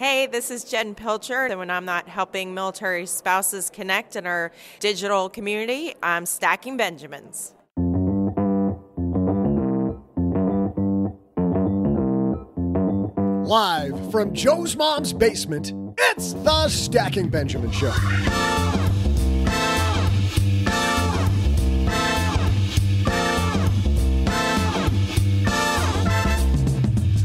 Hey, this is Jen Pilcher, and when I'm not helping military spouses connect in our digital community, I'm Stacking Benjamins. Live from Joe's mom's basement, it's the Stacking Benjamin Show.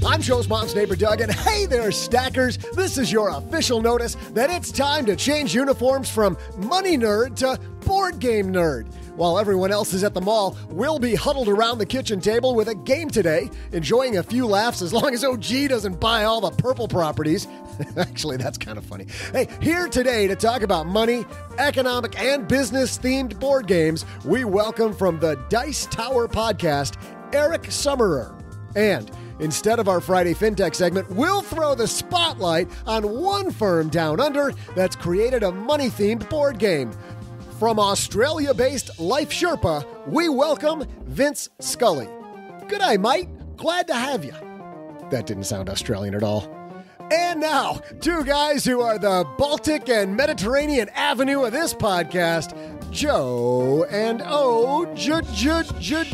I'm Joe's mom's neighbor, Doug, and hey there, stackers. This is your official notice that it's time to change uniforms from money nerd to board game nerd. While everyone else is at the mall, we'll be huddled around the kitchen table with a game today, enjoying a few laughs as long as O.G. doesn't buy all the purple properties. Actually, that's kind of funny. Hey, here today to talk about money, economic, and business-themed board games, we welcome from the Dice Tower podcast, Eric Summerer. And instead of our Friday FinTech segment, we'll throw the spotlight on one firm down under that's created a money-themed board game. From Australia-based Life Sherpa, we welcome Vince Scully. G'day, mate. Glad to have you. That didn't sound Australian at all. And now, two guys who are the Baltic and Mediterranean avenue of this podcast, Joe and O.G.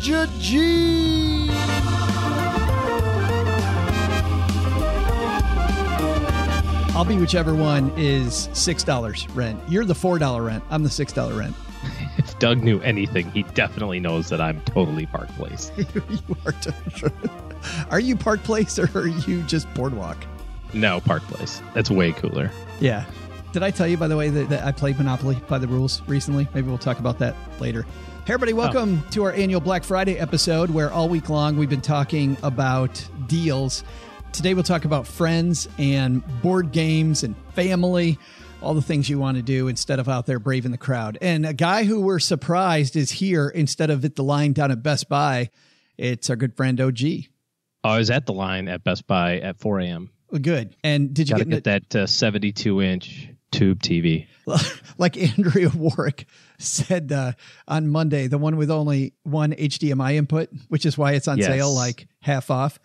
I'll be whichever one is $6 rent. You're the $4 rent. I'm the $6 rent. If Doug knew anything, he definitely knows that I'm totally Park Place. You are totally. Are you Park Place or are you just Boardwalk? No, Park Place. That's way cooler. Yeah. Did I tell you, by the way, that I played Monopoly by the rules recently? Maybe we'll talk about that later. Hey, everybody. Welcome to our annual Black Friday episode where all week long we've been talking about deals. Today we'll talk about friends and board games and family, all the things you want to do instead of out there braving the crowd. And a guy who we're surprised is here instead of at the line down at Best Buy. It's our good friend OG. I was at the line at Best Buy at 4 a.m. Well, good. And did you get that 72-inch tube TV? Like Andrea Warwick said on Monday, the one with only one HDMI input, which is why it's on sale like half off.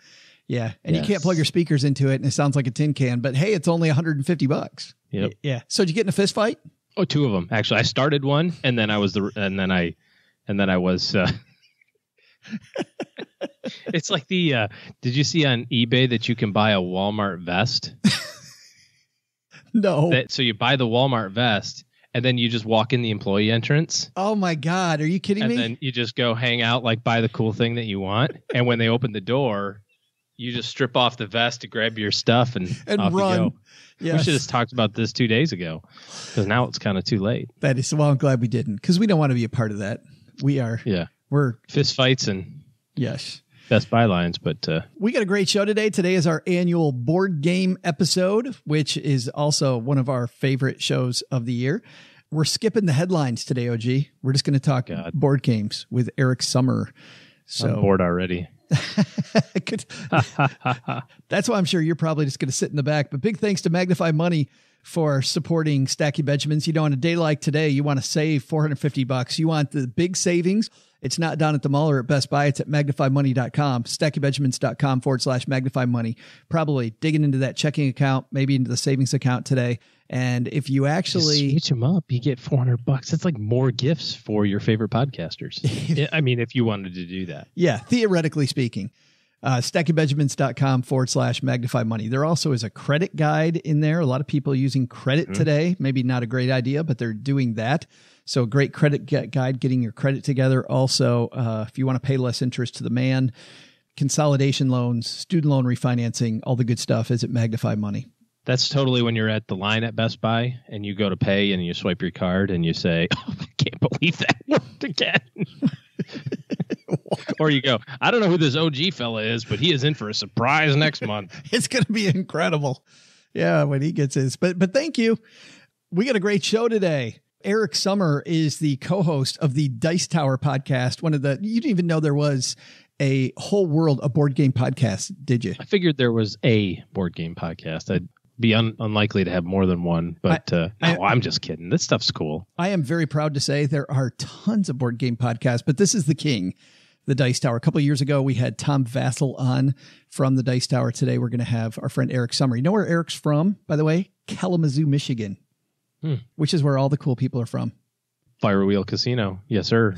Yeah. And you can't plug your speakers into it and it sounds like a tin can, but hey, it's only $150. Yep. Yeah. So did you get in a fist fight? Oh, two of them. Actually, I started one and then I was it's like the, did you see on eBay that you can buy a Walmart vest? No. So you buy the Walmart vest and then you just walk in the employee entrance. Oh my God. Are you kidding me? And then you just go hang out, like buy the cool thing that you want. And when they open the door, you just strip off the vest to grab your stuff and off run. You go. Yes. We should have talked about this 2 days ago because now it's kind of too late. That is, well, I'm glad we didn't because we don't want to be a part of that. We are. Yeah. We're fist fights and Best Buy lines. But we got a great show today. Today is our annual board game episode, which is also one of our favorite shows of the year. We're skipping the headlines today, OG. We're just going to talk board games with Eric Summerer. So I'm bored already. That's why I'm sure you're probably just going to sit in the back. But big thanks to Magnify Money for supporting Stacky Benjamins. You know, on a day like today, you want to save $450. You want the big savings. It's not down at the mall or at Best Buy. It's at magnifymoney.com, StackyBenjamins.com /Magnify Money. Probably digging into that checking account, maybe into the savings account today. And if you actually you switch them up, you get $400. That's like more gifts for your favorite podcasters. I mean, if you wanted to do that. Yeah. Theoretically speaking, StackyBenjamins.com /Magnify Money. There also is a credit guide in there. A lot of people using credit today, maybe not a great idea, but they're doing that. So great credit guide, getting your credit together. Also, if you want to pay less interest to the man, consolidation loans, student loan refinancing, all the good stuff is at Magnify Money. That's totally when you're at the line at Best Buy and you go to pay and you swipe your card and you say, oh, I can't believe that worked again. Or you go, I don't know who this OG fella is, but he is in for a surprise next month. It's going to be incredible. Yeah, when he gets his. But thank you. We got a great show today. Eric Summerer is the co-host of the Dice Tower podcast. You didn't even know there was a whole world of board game podcasts, did you? I figured there was a board game podcast. I'd be unlikely to have more than one, but I'm just kidding. This stuff's cool. I am very proud to say there are tons of board game podcasts, but this is the king. The Dice Tower. A couple of years ago, we had Tom Vassell on from The Dice Tower. Today, we're going to have our friend Eric Summerer. You know where Eric's from, by the way? Kalamazoo, Michigan, which is where all the cool people are from. Firewheel Casino. Yes, sir.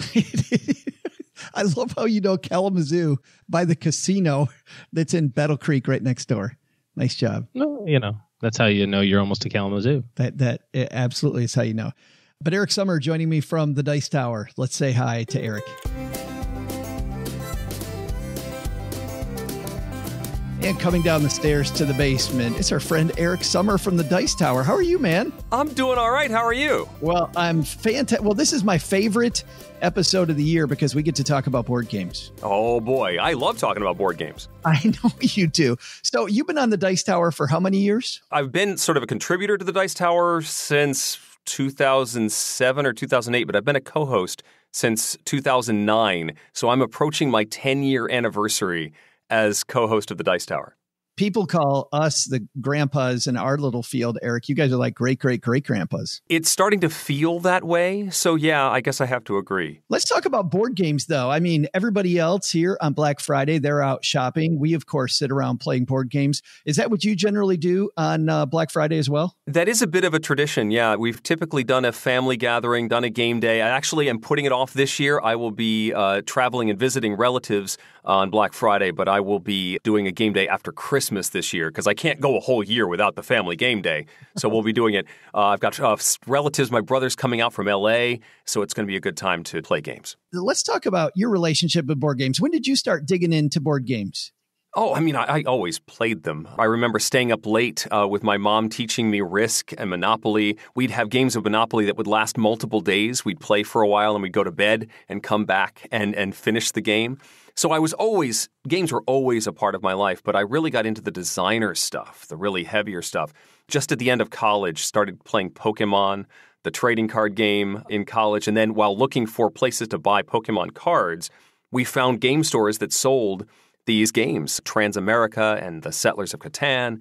I love how you know Kalamazoo by the casino that's in Battle Creek right next door. Nice job. No, you know, that's how you know you're almost to Kalamazoo. That absolutely is how you know. But Eric Summerer joining me from the Dice Tower. Let's say hi to Eric. And coming down the stairs to the basement, it's our friend Eric Summerer from the Dice Tower. How are you, man? I'm doing all right. How are you? Well, I'm fantastic. Well, this is my favorite episode of the year because we get to talk about board games. Oh, boy. I love talking about board games. I know you do. So you've been on the Dice Tower for how many years? I've been sort of a contributor to the Dice Tower since 2007 or 2008, but I've been a co-host since 2009. So I'm approaching my 10-year anniversary as co-host of the Dice Tower. People call us the grandpas in our little field, Eric. You guys are like great, great, great grandpas. It's starting to feel that way. So yeah, I guess I have to agree. Let's talk about board games though. I mean, everybody else here on Black Friday, they're out shopping. We of course sit around playing board games. Is that what you generally do on Black Friday as well? That is a bit of a tradition. Yeah. We've typically done a family gathering, done a game day. I actually am putting it off this year. I will be traveling and visiting relatives on Black Friday, but I will be doing a game day after Christmas this year because I can't go a whole year without the family game day. So we'll be doing it. I've got relatives, my brother's coming out from L.A., so it's going to be a good time to play games. Let's talk about your relationship with board games. When did you start digging into board games? Oh, I mean, I always played them. I remember staying up late with my mom teaching me Risk and Monopoly. We'd have games of Monopoly that would last multiple days. We'd play for a while and we'd go to bed and come back and finish the game. So I was always, games were always a part of my life, but I really got into the designer stuff, the really heavier stuff. Just at the end of college, started playing Pokemon, the trading card game in college. And then while looking for places to buy Pokemon cards, we found game stores that sold these games, Transamerica and the Settlers of Catan,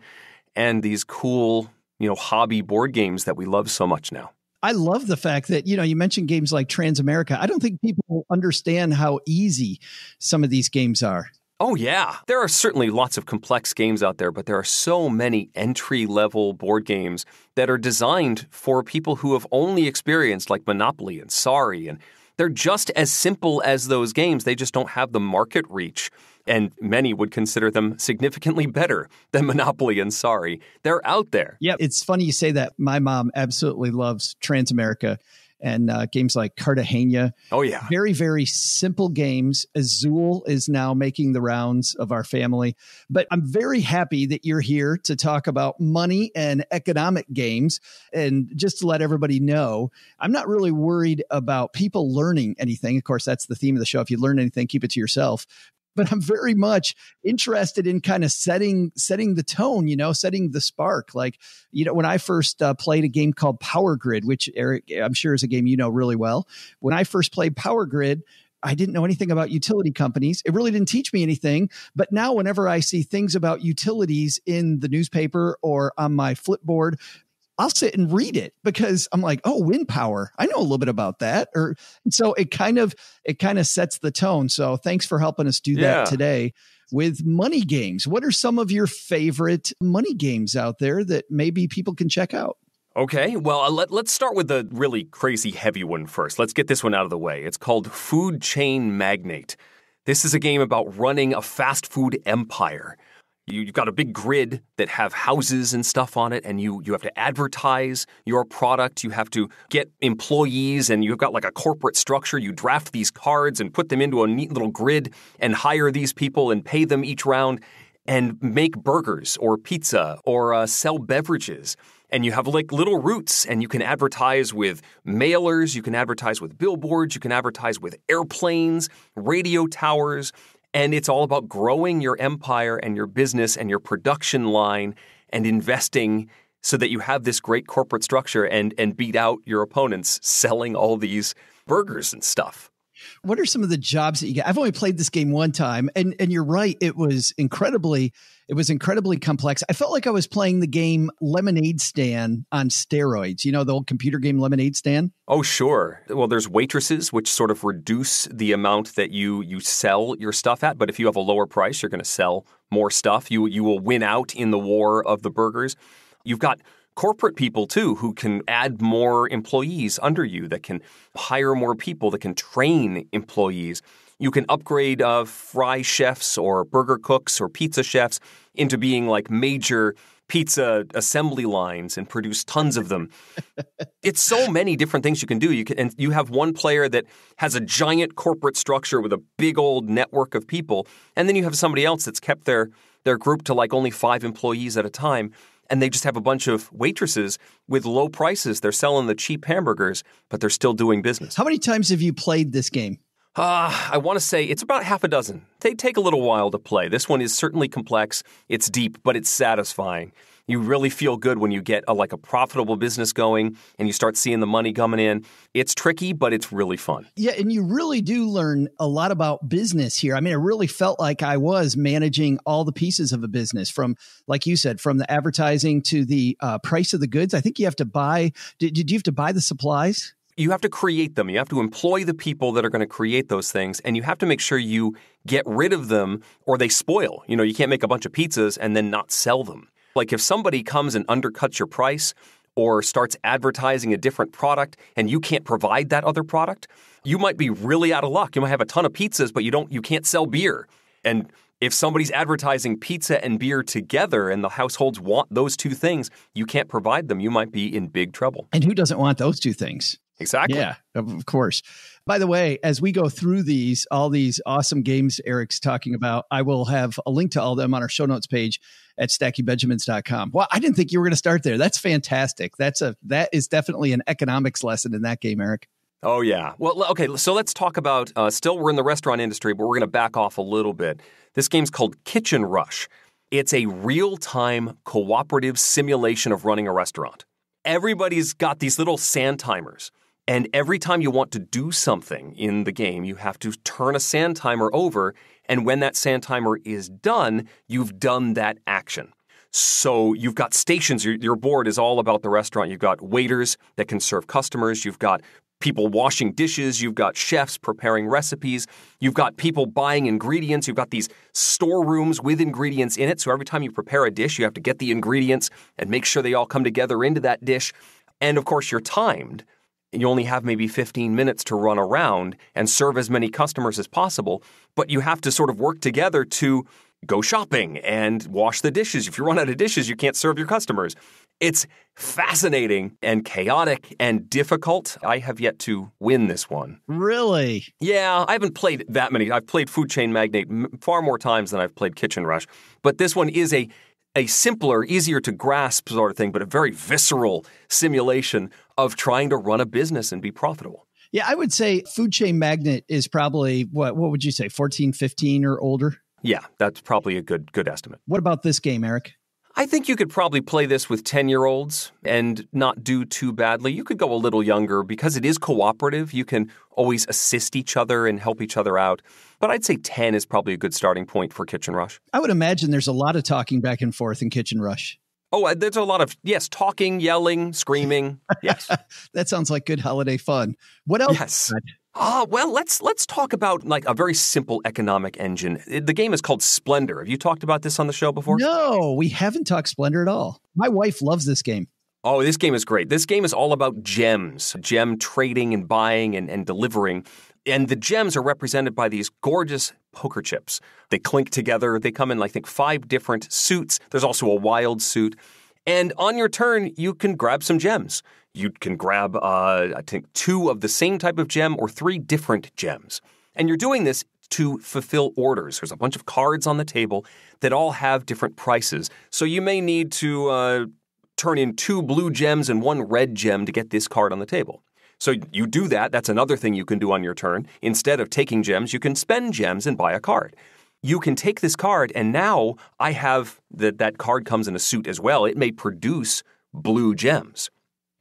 and these cool, you know, hobby board games that we love so much now. I love the fact that, you know, you mentioned games like Transamerica. I don't think people understand how easy some of these games are. Oh, yeah. There are certainly lots of complex games out there, but there are so many entry-level board games that are designed for people who have only experienced like Monopoly and Sorry, and they're just as simple as those games. They just don't have the market reach. And many would consider them significantly better than Monopoly and Sorry. They're out there. Yeah, it's funny you say that. My mom absolutely loves Transamerica and games like Cartagena. Oh, yeah. Very, very simple games. Azul is now making the rounds of our family. But I'm very happy that you're here to talk about money and economic games. And just to let everybody know, I'm not really worried about people learning anything. Of course, that's the theme of the show. If you learn anything, keep it to yourself. But I'm very much interested in kind of setting the tone, you know, setting the spark. Like, you know, when I first played a game called Power Grid, which Eric, I'm sure is a game you know really well. When I first played Power Grid, I didn't know anything about utility companies. It really didn't teach me anything. But now whenever I see things about utilities in the newspaper or on my Flipboard, I'll sit and read it because I'm like, oh, wind power. I know a little bit about that. Or so it kind of sets the tone. So thanks for helping us do that today with money games. What are some of your favorite money games out there that maybe people can check out? Okay, well, let's start with the really crazy heavy one first. Let's get this one out of the way. It's called Food Chain Magnate. This is a game about running a fast food empire. You've got a big grid that have houses and stuff on it, and you have to advertise your product. You have to get employees, and you've got like a corporate structure. You draft these cards and put them into a neat little grid and hire these people and pay them each round and make burgers or pizza or sell beverages. And you have like little routes, and you can advertise with mailers. You can advertise with billboards. You can advertise with airplanes, radio towers. And it's all about growing your empire and your business and your production line and investing so that you have this great corporate structure and beat out your opponents selling all these burgers and stuff. What are some of the jobs that you get? I've only played this game one time, and you're right. It was incredibly complex. I felt like I was playing the game Lemonade Stand on steroids. You know, the old computer game Lemonade Stand? Oh, sure. Well, there's waitresses, which sort of reduce the amount that you sell your stuff at. But if you have a lower price, you're going to sell more stuff. You will win out in the war of the burgers. You've got corporate people, too, who can add more employees under you, that can hire more people, that can train employees. You can upgrade fry chefs or burger cooks or pizza chefs into being like major pizza assembly lines and produce tons of them. It's so many different things you can do. And you have one player that has a giant corporate structure with a big old network of people. And then you have somebody else that's kept their group to like only 5 employees at a time. And they just have a bunch of waitresses with low prices. They're selling the cheap hamburgers, but they're still doing business. How many times have you played this game? I want to say it's about 6. They take a little while to play. This one is certainly complex. It's deep, but it's satisfying. You really feel good when you get a profitable business going and you start seeing the money coming in. It's tricky, but it's really fun. Yeah, and you really do learn a lot about business here. I mean, I really felt like I was managing all the pieces of a business from, like you said, from the advertising to the price of the goods. I think you have to buy. Did you have to buy the supplies? You have to create them. You have to employ the people that are going to create those things, and you have to make sure you get rid of them or they spoil. You know, you can't make a bunch of pizzas and then not sell them. Like if somebody comes and undercuts your price or starts advertising a different product and you can't provide that other product, you might be really out of luck. You might have a ton of pizzas, but you can't sell beer. And if somebody's advertising pizza and beer together and the households want those two things, you can't provide them. You might be in big trouble. And who doesn't want those two things? Exactly. Yeah, of course. By the way, as we go through all these awesome games Eric's talking about, I will have a link to all of them on our show notes page at StackyBenjamins.com. Well, I didn't think you were going to start there. That's fantastic. That is definitely an economics lesson in that game, Eric. Oh, yeah. Well, okay, so let's talk about, still we're in the restaurant industry, but we're going to back off a little bit. This game's called Kitchen Rush. It's a real-time cooperative simulation of running a restaurant. Everybody's got these little sand timers. And every time you want to do something in the game, you have to turn a sand timer over. And when that sand timer is done, you've done that action. So you've got stations. Your board is all about the restaurant. You've got waiters that can serve customers. You've got people washing dishes. You've got chefs preparing recipes. You've got people buying ingredients. You've got these storerooms with ingredients in it. So every time you prepare a dish, you have to get the ingredients and make sure they all come together into that dish. And, of course, you're timed. You only have maybe 15 minutes to run around and serve as many customers as possible, but you have to sort of work together to go shopping and wash the dishes. If you run out of dishes, you can't serve your customers. It's fascinating and chaotic and difficult. I have yet to win this one. Really? Yeah, I haven't played that many. I've played Food Chain Magnate far more times than I've played Kitchen Rush, but this one is a simpler, easier to grasp sort of thing, but a very visceral simulation of trying to run a business and be profitable. Yeah, I would say Food Chain Magnate is probably, what would you say, 14, 15 or older? Yeah, that's probably a good estimate. What about this game, Eric? I think you could probably play this with 10-year-olds and not do too badly. You could go a little younger because it is cooperative. You can always assist each other and help each other out. But I'd say 10 is probably a good starting point for Kitchen Rush. I would imagine there's a lot of talking back and forth in Kitchen Rush. Oh, there's a lot of, yes, talking, yelling, screaming. Yes. That sounds like good holiday fun. What else? Yes. Well, let's talk about like a very simple economic engine. The game is called Splendor. Have you talked about this on the show before? No, we haven't talked Splendor at all. My wife loves this game. Oh, this game is great. This game is all about gems, gem trading and buying and delivering. And the gems are represented by these gorgeous poker chips. They clink together. They come in, I think, 5 different suits. There's also a wild suit. And on your turn, you can grab some gems. You can grab, I think, 2 of the same type of gem or 3 different gems. And you're doing this to fulfill orders. There's a bunch of cards on the table that all have different prices. So you may need to turn in 2 blue gems and 1 red gem to get this card on the table. So you do that. That's another thing you can do on your turn. Instead of taking gems, you can spend gems and buy a card. You can take this card, and now I have that card comes in a suit as well. It may produce blue gems.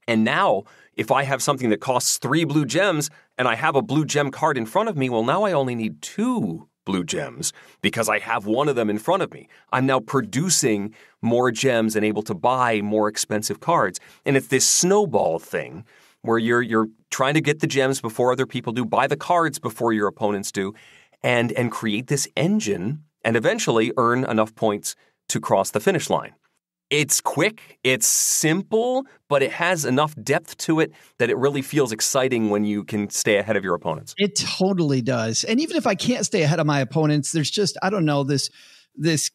And now, if I have something that costs 3 blue gems, and I have a blue gem card in front of me, well, now I only need two blue gems because I have one of them in front of me. I'm now producing more gems and able to buy more expensive cards. And it's this snowball thing where you're trying to get the gems before other people do, buy the cards before your opponents do, and create this engine and eventually earn enough points to cross the finish line. It's quick, it's simple, but it has enough depth to it that it really feels exciting when you can stay ahead of your opponents. It totally does. And even if I can't stay ahead of my opponents, there's just, I don't know, this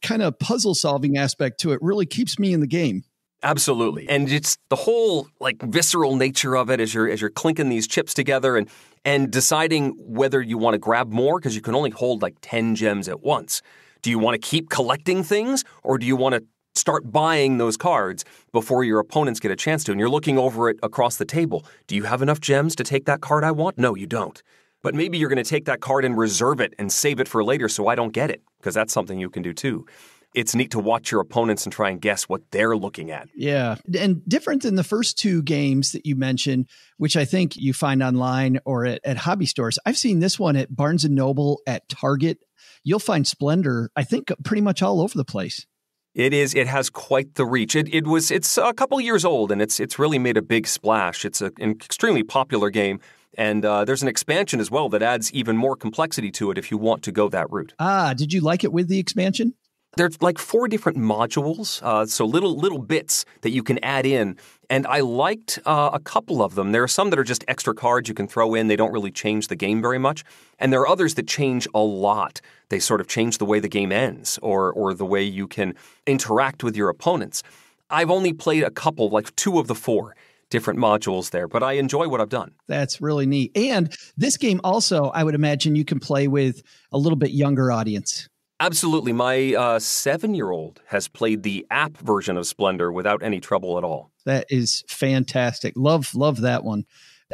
kind of puzzle-solving aspect to it really keeps me in the game. Absolutely. And it's the whole like visceral nature of it as you're clinking these chips together and deciding whether you want to grab more, because you can only hold like 10 gems at once. Do you want to keep collecting things, or do you want to start buying those cards before your opponents get a chance to? And you're looking over it across the table. Do you have enough gems to take that card I want? No, you don't. But maybe you're going to take that card and reserve it and save it for later so I don't get it, because that's something you can do too. It's neat to watch your opponents and try and guess what they're looking at. Yeah. And different than the first two games that you mentioned, which I think you find online or at hobby stores. I've seen this one at Barnes & Noble, at Target. You'll find Splendor, I think, pretty much all over the place. It is. It has quite the reach. It's a couple years old, and it's really made a big splash. It's an extremely popular game. And there's an expansion as well that adds even more complexity to it if you want to go that route. Ah, did you like it with the expansion? There's like 4 different modules, so little bits that you can add in. And I liked a couple of them. There are some that are just extra cards you can throw in. They don't really change the game very much. And there are others that change a lot. They sort of change the way the game ends or the way you can interact with your opponents. I've only played a couple, like 2 of the 4 different modules there, but I enjoy what I've done. That's really neat. And this game also, I would imagine you can play with a little bit younger audience. Absolutely. My 7-year-old has played the app version of Splendor without any trouble at all. That is fantastic. Love that one.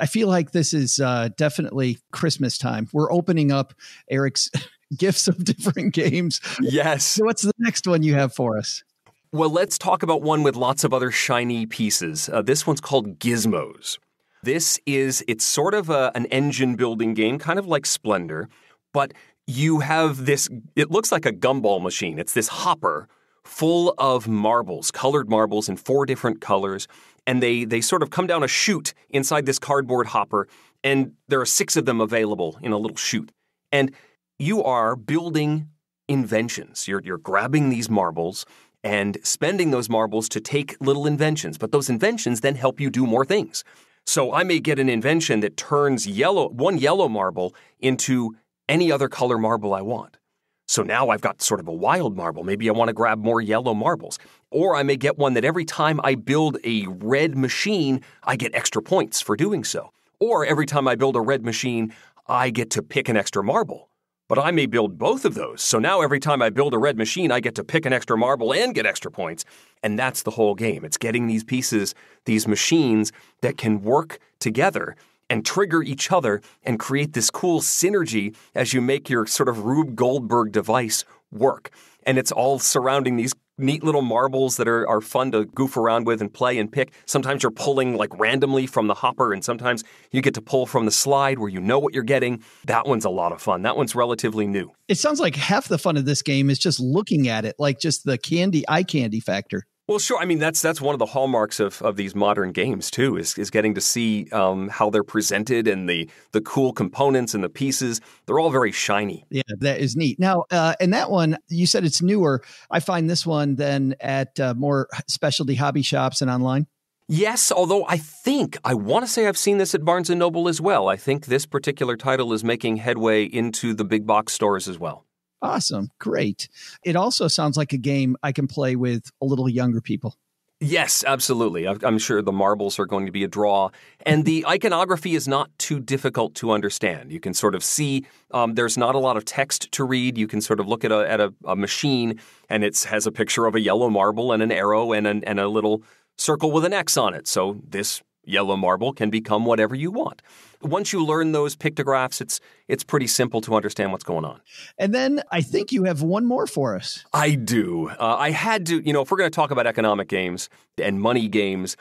I feel like this is definitely Christmas time. We're opening up Eric's gifts of different games. Yes. So what's the next one you have for us? Well, let's talk about one with lots of other shiny pieces. This one's called Gizmos. It's sort of an engine building game, kind of like Splendor, but you have this, it looks like a gumball machine. It's this hopper full of marbles, colored marbles in 4 different colors. And they sort of come down a chute inside this cardboard hopper. And there are 6 of them available in a little chute. And you are building inventions. You're grabbing these marbles and spending those marbles to take little inventions. But those inventions then help you do more things. So I may get an invention that turns one yellow marble into any other color marble I want. So now I've got sort of a wild marble. Maybe I want to grab more yellow marbles. Or I may get one that every time I build a red machine, I get extra points for doing so. Or every time I build a red machine, I get to pick an extra marble. But I may build both of those. So now every time I build a red machine, I get to pick an extra marble and get extra points. And that's the whole game. It's getting these pieces, these machines that can work together and trigger each other and create this cool synergy as you make your sort of Rube Goldberg device work. And it's all surrounding these neat little marbles that are fun to goof around with and play and pick. Sometimes you're pulling like randomly from the hopper, and sometimes you get to pull from the slide where you know what you're getting. That one's a lot of fun. That one's relatively new. It sounds like half the fun of this game is just looking at it, like just the eye candy factor. Well, sure. I mean, that's one of the hallmarks of these modern games, too, is getting to see how they're presented and the cool components and the pieces. They're all very shiny. Yeah, that is neat. Now, and that one, you said it's newer. I find this one then at more specialty hobby shops and online. Yes, although I want to say I've seen this at Barnes & Noble as well. I think this particular title is making headway into the big box stores as well. Awesome. Great. It also sounds like a game I can play with a little younger people. Yes, absolutely. I'm sure the marbles are going to be a draw. And the iconography is not too difficult to understand. You can sort of see there's not a lot of text to read. You can sort of look at a machine, and it has a picture of a yellow marble and an arrow and a little circle with an X on it. So this yellow marble can become whatever you want. Once you learn those pictographs, it's pretty simple to understand what's going on. And then I think you have one more for us. I do. I had to, if we're going to talk about economic games and money games,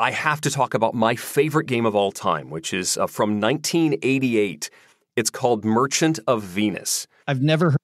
I have to talk about my favorite game of all time, which is from 1988. It's called Merchant of Venus. I've never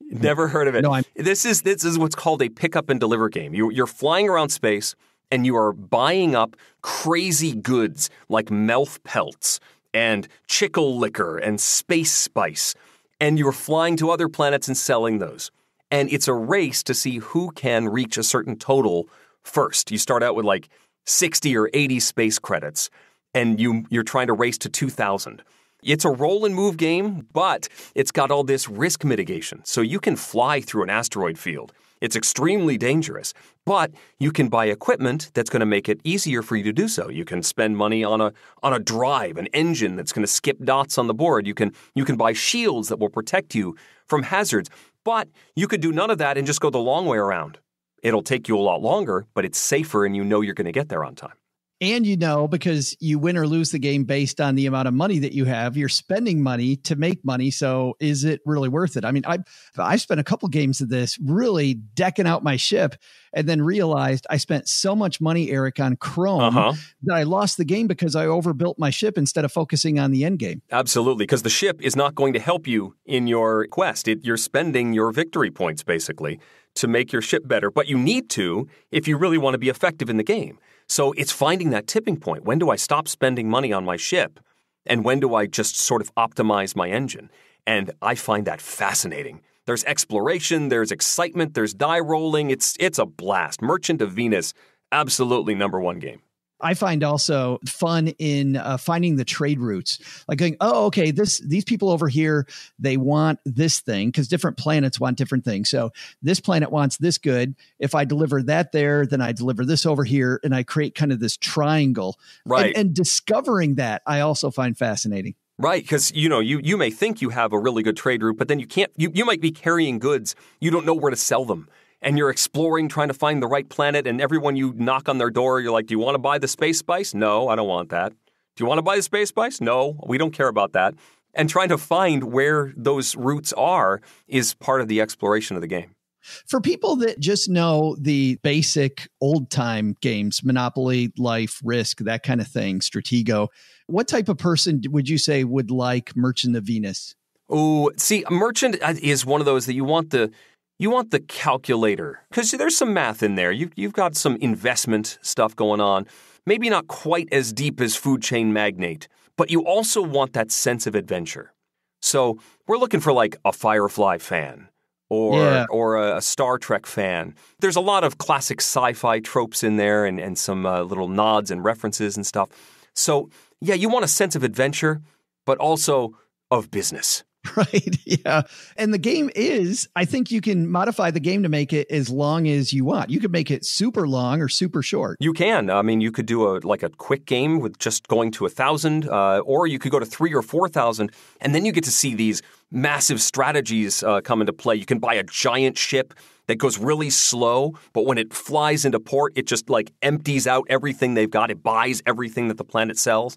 heard of it. No, this is what's called a pick-up and deliver game. You're flying around space, and you are buying up crazy goods like Melf Pelts and Chicle Liquor and Space Spice, and you're flying to other planets and selling those. And it's a race to see who can reach a certain total first. You start out with like 60 or 80 space credits, and you're trying to race to 2,000. It's a roll-and-move game, but it's got all this risk mitigation. So you can fly through an asteroid field. It's extremely dangerous, but you can buy equipment that's going to make it easier for you to do so. You can spend money on a drive, an engine that's going to skip dots on the board. You can buy shields that will protect you from hazards, but you could do none of that and just go the long way around. It'll take you a lot longer, but it's safer, and you know you're going to get there on time. And you know, because you win or lose the game based on the amount of money that you have, you're spending money to make money. So is it really worth it? I mean, I've spent a couple games of this really decking out my ship and then realized I spent so much money, Eric, on Chrome that I lost the game because I overbuilt my ship instead of focusing on the end game. Absolutely, because the ship is not going to help you in your quest. You're spending your victory points, basically, to make your ship better. But you need to if you really want to be effective in the game. So it's finding that tipping point. When do I stop spending money on my ship? And when do I just sort of optimize my engine? And I find that fascinating. There's exploration, there's excitement, there's die rolling. It's a blast. Merchant of Venus, absolutely number one game. I find also fun in finding the trade routes, like going, oh, okay, these people over here, they want this thing because different planets want different things. So this planet wants this good. If I deliver that there, then I deliver this over here, and I create kind of this triangle. Right. And discovering that I also find fascinating. Right, because you may think you have a really good trade route, but then you can't. You might be carrying goods. You don't know where to sell them. And you're exploring, trying to find the right planet, and everyone you knock on their door, you're like, do you want to buy the space spice? No, I don't want that. Do you want to buy the space spice? No, we don't care about that. And trying to find where those routes are is part of the exploration of the game. For people that just know the basic old-time games, Monopoly, Life, Risk, that kind of thing, Stratego, what type of person would you say would like Merchant of Venus? Oh, see, Merchant is one of those that you want the calculator, because there's some math in there. You've got some investment stuff going on. Maybe not quite as deep as Food Chain Magnate, but you also want that sense of adventure. So we're looking for like a Firefly fan or a Star Trek fan. There's a lot of classic sci-fi tropes in there and some little nods and references and stuff. So, yeah, you want a sense of adventure, but also of business. Right. Yeah. And the game is, I think you can modify the game to make it as long as you want. You could make it super long or super short. You can. I mean, you could do a quick game with just going to 1,000, or you could go to 3,000 or 4,000, and then you get to see these massive strategies come into play. You can buy a giant ship that goes really slow, but when it flies into port, it just like empties out everything they've got. It buys everything that the planet sells.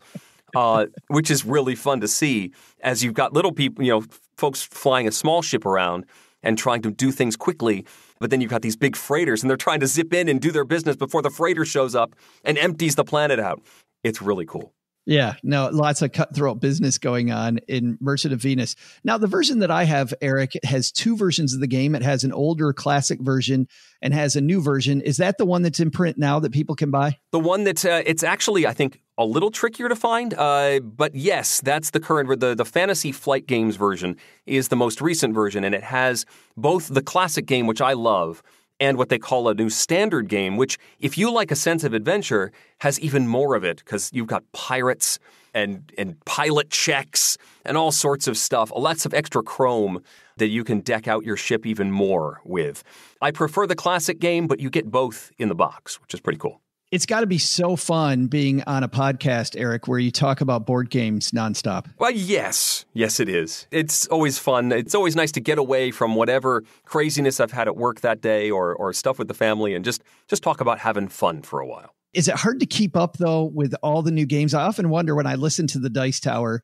Which is really fun to see as you've got little people, folks flying a small ship around and trying to do things quickly. But then you've got these big freighters and they're trying to zip in and do their business before the freighter shows up and empties the planet out. It's really cool. Yeah, no, lots of cutthroat business going on in Merchant of Venus. Now, the version that I have, Eric, it has two versions of the game. It has an older classic version and has a new version. Is that the one that's in print now that people can buy? The one that it's actually, I think, a little trickier to find. But yes, that's the current. The Fantasy Flight Games version is the most recent version. And it has both the classic game, which I love, and what they call a new standard game, which, if you like a sense of adventure, has even more of it, because you've got pirates and pilot checks and all sorts of stuff, lots of extra chrome that you can deck out your ship even more with. I prefer the classic game, but you get both in the box, which is pretty cool. It's got to be so fun being on a podcast, Eric, where you talk about board games nonstop. Well, yes. Yes, it is. It's always fun. It's always nice to get away from whatever craziness I've had at work that day or stuff with the family and just talk about having fun for a while. Is it hard to keep up, though, with all the new games? I often wonder when I listen to the Dice Tower,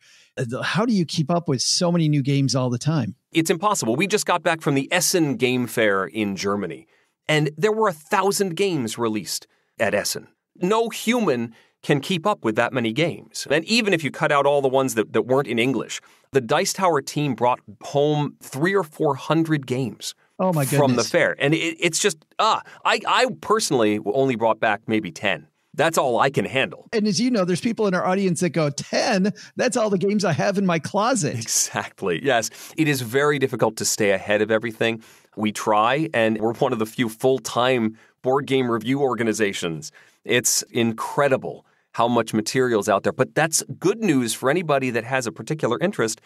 how do you keep up with so many new games all the time? It's impossible. We just got back from the Essen Game Fair in Germany, and there were 1,000 games released at Essen. no human can keep up with that many games. And even if you cut out all the ones that weren't in English, the Dice Tower team brought home 300 or 400 games. Oh my goodness. From the fair. And it's just, I personally only brought back maybe 10. That's all I can handle. And as you know, there's people in our audience that go, 10? That's all the games I have in my closet. Exactly. Yes. It is very difficult to stay ahead of everything. We try, and we're one of the few full-time board game review organizations. It's incredible how much material's out there. But that's good news for anybody that has a particular interest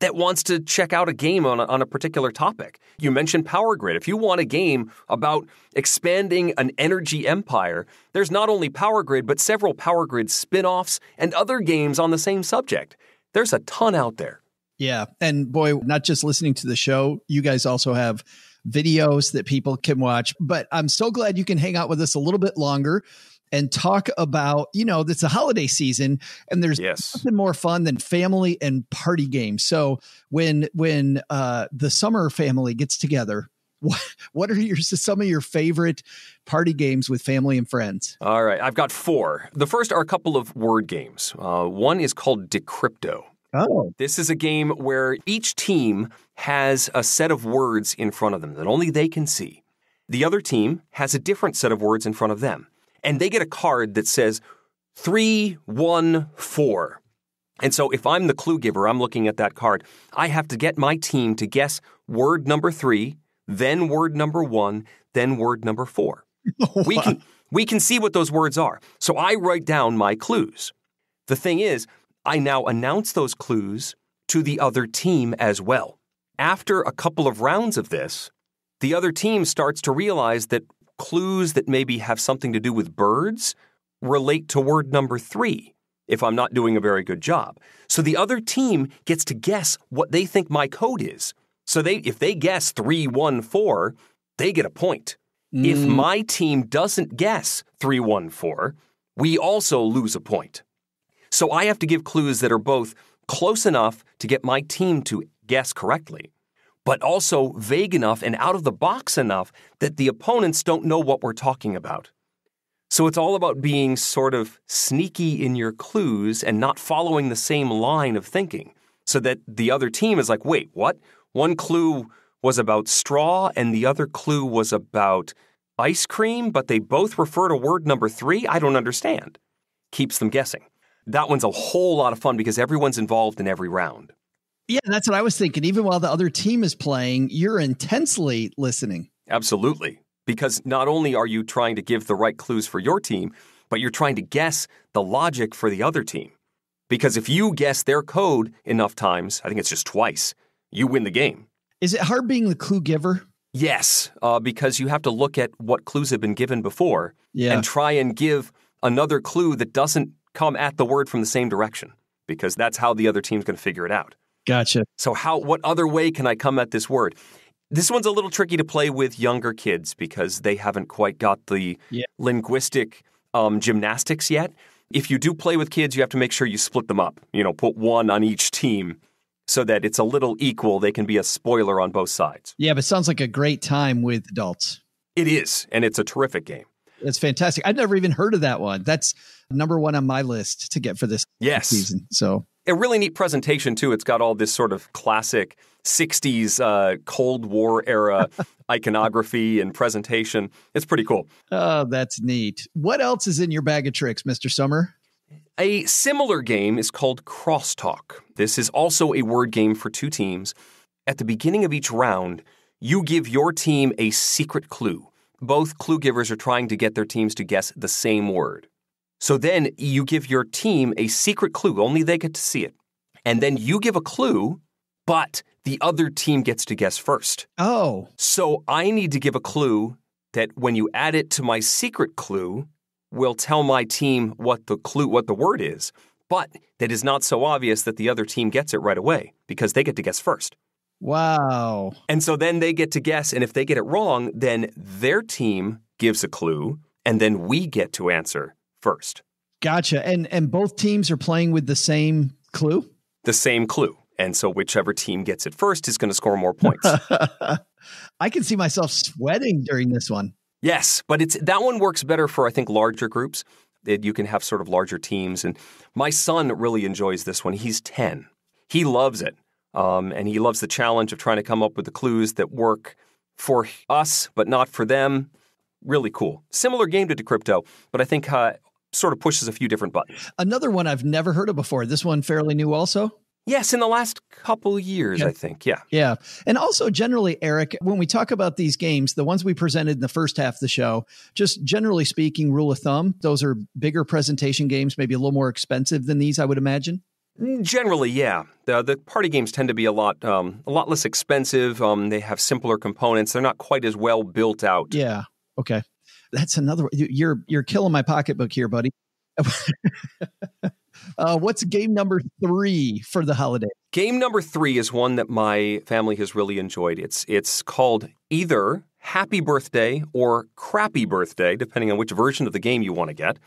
that wants to check out a game on a particular topic. You mentioned Power Grid. If you want a game about expanding an energy empire, there's not only Power Grid, but several Power Grid spin-offs and other games on the same subject. There's a ton out there. Yeah. And boy, not just listening to the show, you guys also have videos that people can watch. But I'm so glad you can hang out with us a little bit longer and talk about, you know, it's a holiday season, and there's nothing more fun than family and party games. So when the Summerer family gets together, what are some of your favorite party games with family and friends? All right. I've got four. The first are a couple of word games. One is called Decrypto. Oh. This is a game where each team has a set of words in front of them that only they can see. The other team has a different set of words in front of them. And they get a card that says 3, 1, 4. And so if I'm the clue giver, I'm looking at that card. I have to get my team to guess word number 3, then word number 1, then word number 4. We can see what those words are. So I write down my clues. The thing is, I now announce those clues to the other team as well. After a couple of rounds of this, the other team starts to realize that clues that maybe have something to do with birds relate to word number 3 if I'm not doing a very good job. So the other team gets to guess what they think my code is. So if they guess 3, 1, 4, they get a point. If my team doesn't guess 3, 1, 4, we also lose a point. So I have to give clues that are both close enough to get my team to guess correctly, but also vague enough and out of the box enough that the opponents don't know what we're talking about. So it's all about being sort of sneaky in your clues and not following the same line of thinking so that the other team is like, wait, what? One clue was about straw and the other clue was about ice cream, but they both refer to word number 3? I don't understand. Keeps them guessing. That one's a whole lot of fun because everyone's involved in every round. Yeah, and that's what I was thinking. Even while the other team is playing, you're intensely listening. Absolutely. Because not only are you trying to give the right clues for your team, but you're trying to guess the logic for the other team. Because if you guess their code enough times, I think it's just twice, you win the game. Is it hard being the clue giver? Yes, because you have to look at what clues have been given before and try and give another clue that doesn't come at the word from the same direction, because that's how the other team's going to figure it out. Gotcha. So what other way can I come at this word? This one's a little tricky to play with younger kids because they haven't quite got the linguistic gymnastics yet. If you do play with kids, you have to make sure you split them up. You know, put one on each team so that it's a little equal. They can be a spoiler on both sides. Yeah, but it sounds like a great time with adults. It is, and it's a terrific game. It's fantastic. I've never even heard of that one. That's number 1 on my list to get for this season. So a really neat presentation, too. It's got all this sort of classic 60s Cold War era iconography and presentation. It's pretty cool. Oh, that's neat. What else is in your bag of tricks, Mr. Summerer? A similar game is called Crosstalk. This is also a word game for two teams. At the beginning of each round, you give your team a secret clue. Both clue givers are trying to get their teams to guess the same word. So then you give your team a secret clue. Only they get to see it. And then you give a clue, but the other team gets to guess first. Oh. So I need to give a clue that when you add it to my secret clue, will tell my team what the word is, but that is not so obvious that the other team gets it right away because they get to guess first. Wow. And so then they get to guess, and if they get it wrong, then their team gives a clue, and then we get to answer first. Gotcha. And both teams are playing with the same clue? The same clue. And so whichever team gets it first is going to score more points. I can see myself sweating during this one. Yes, but that one works better for, I think, larger groups. You can have sort of larger teams. And my son really enjoys this one. He's 10. He loves it. And he loves the challenge of trying to come up with the clues that work for us, but not for them. Really cool. Similar game to Decrypto, but I think sort of pushes a few different buttons. Another one I've never heard of before. This one fairly new also? Yes, in the last couple years, I think. Yeah. Yeah. And also generally, Eric, when we talk about these games, the ones we presented in the first half of the show, just generally speaking, rule of thumb, those are bigger presentation games, maybe a little more expensive than these, I would imagine. Generally, yeah. The party games tend to be a lot less expensive. They have simpler components. They're not quite as well built out. Yeah. Okay. That's another one. You're killing my pocketbook here, buddy. What's game number 3 for the holiday? Game number 3 is one that my family has really enjoyed. It's called either Happy Birthday or Crappy Birthday, depending on which version of the game you want to get.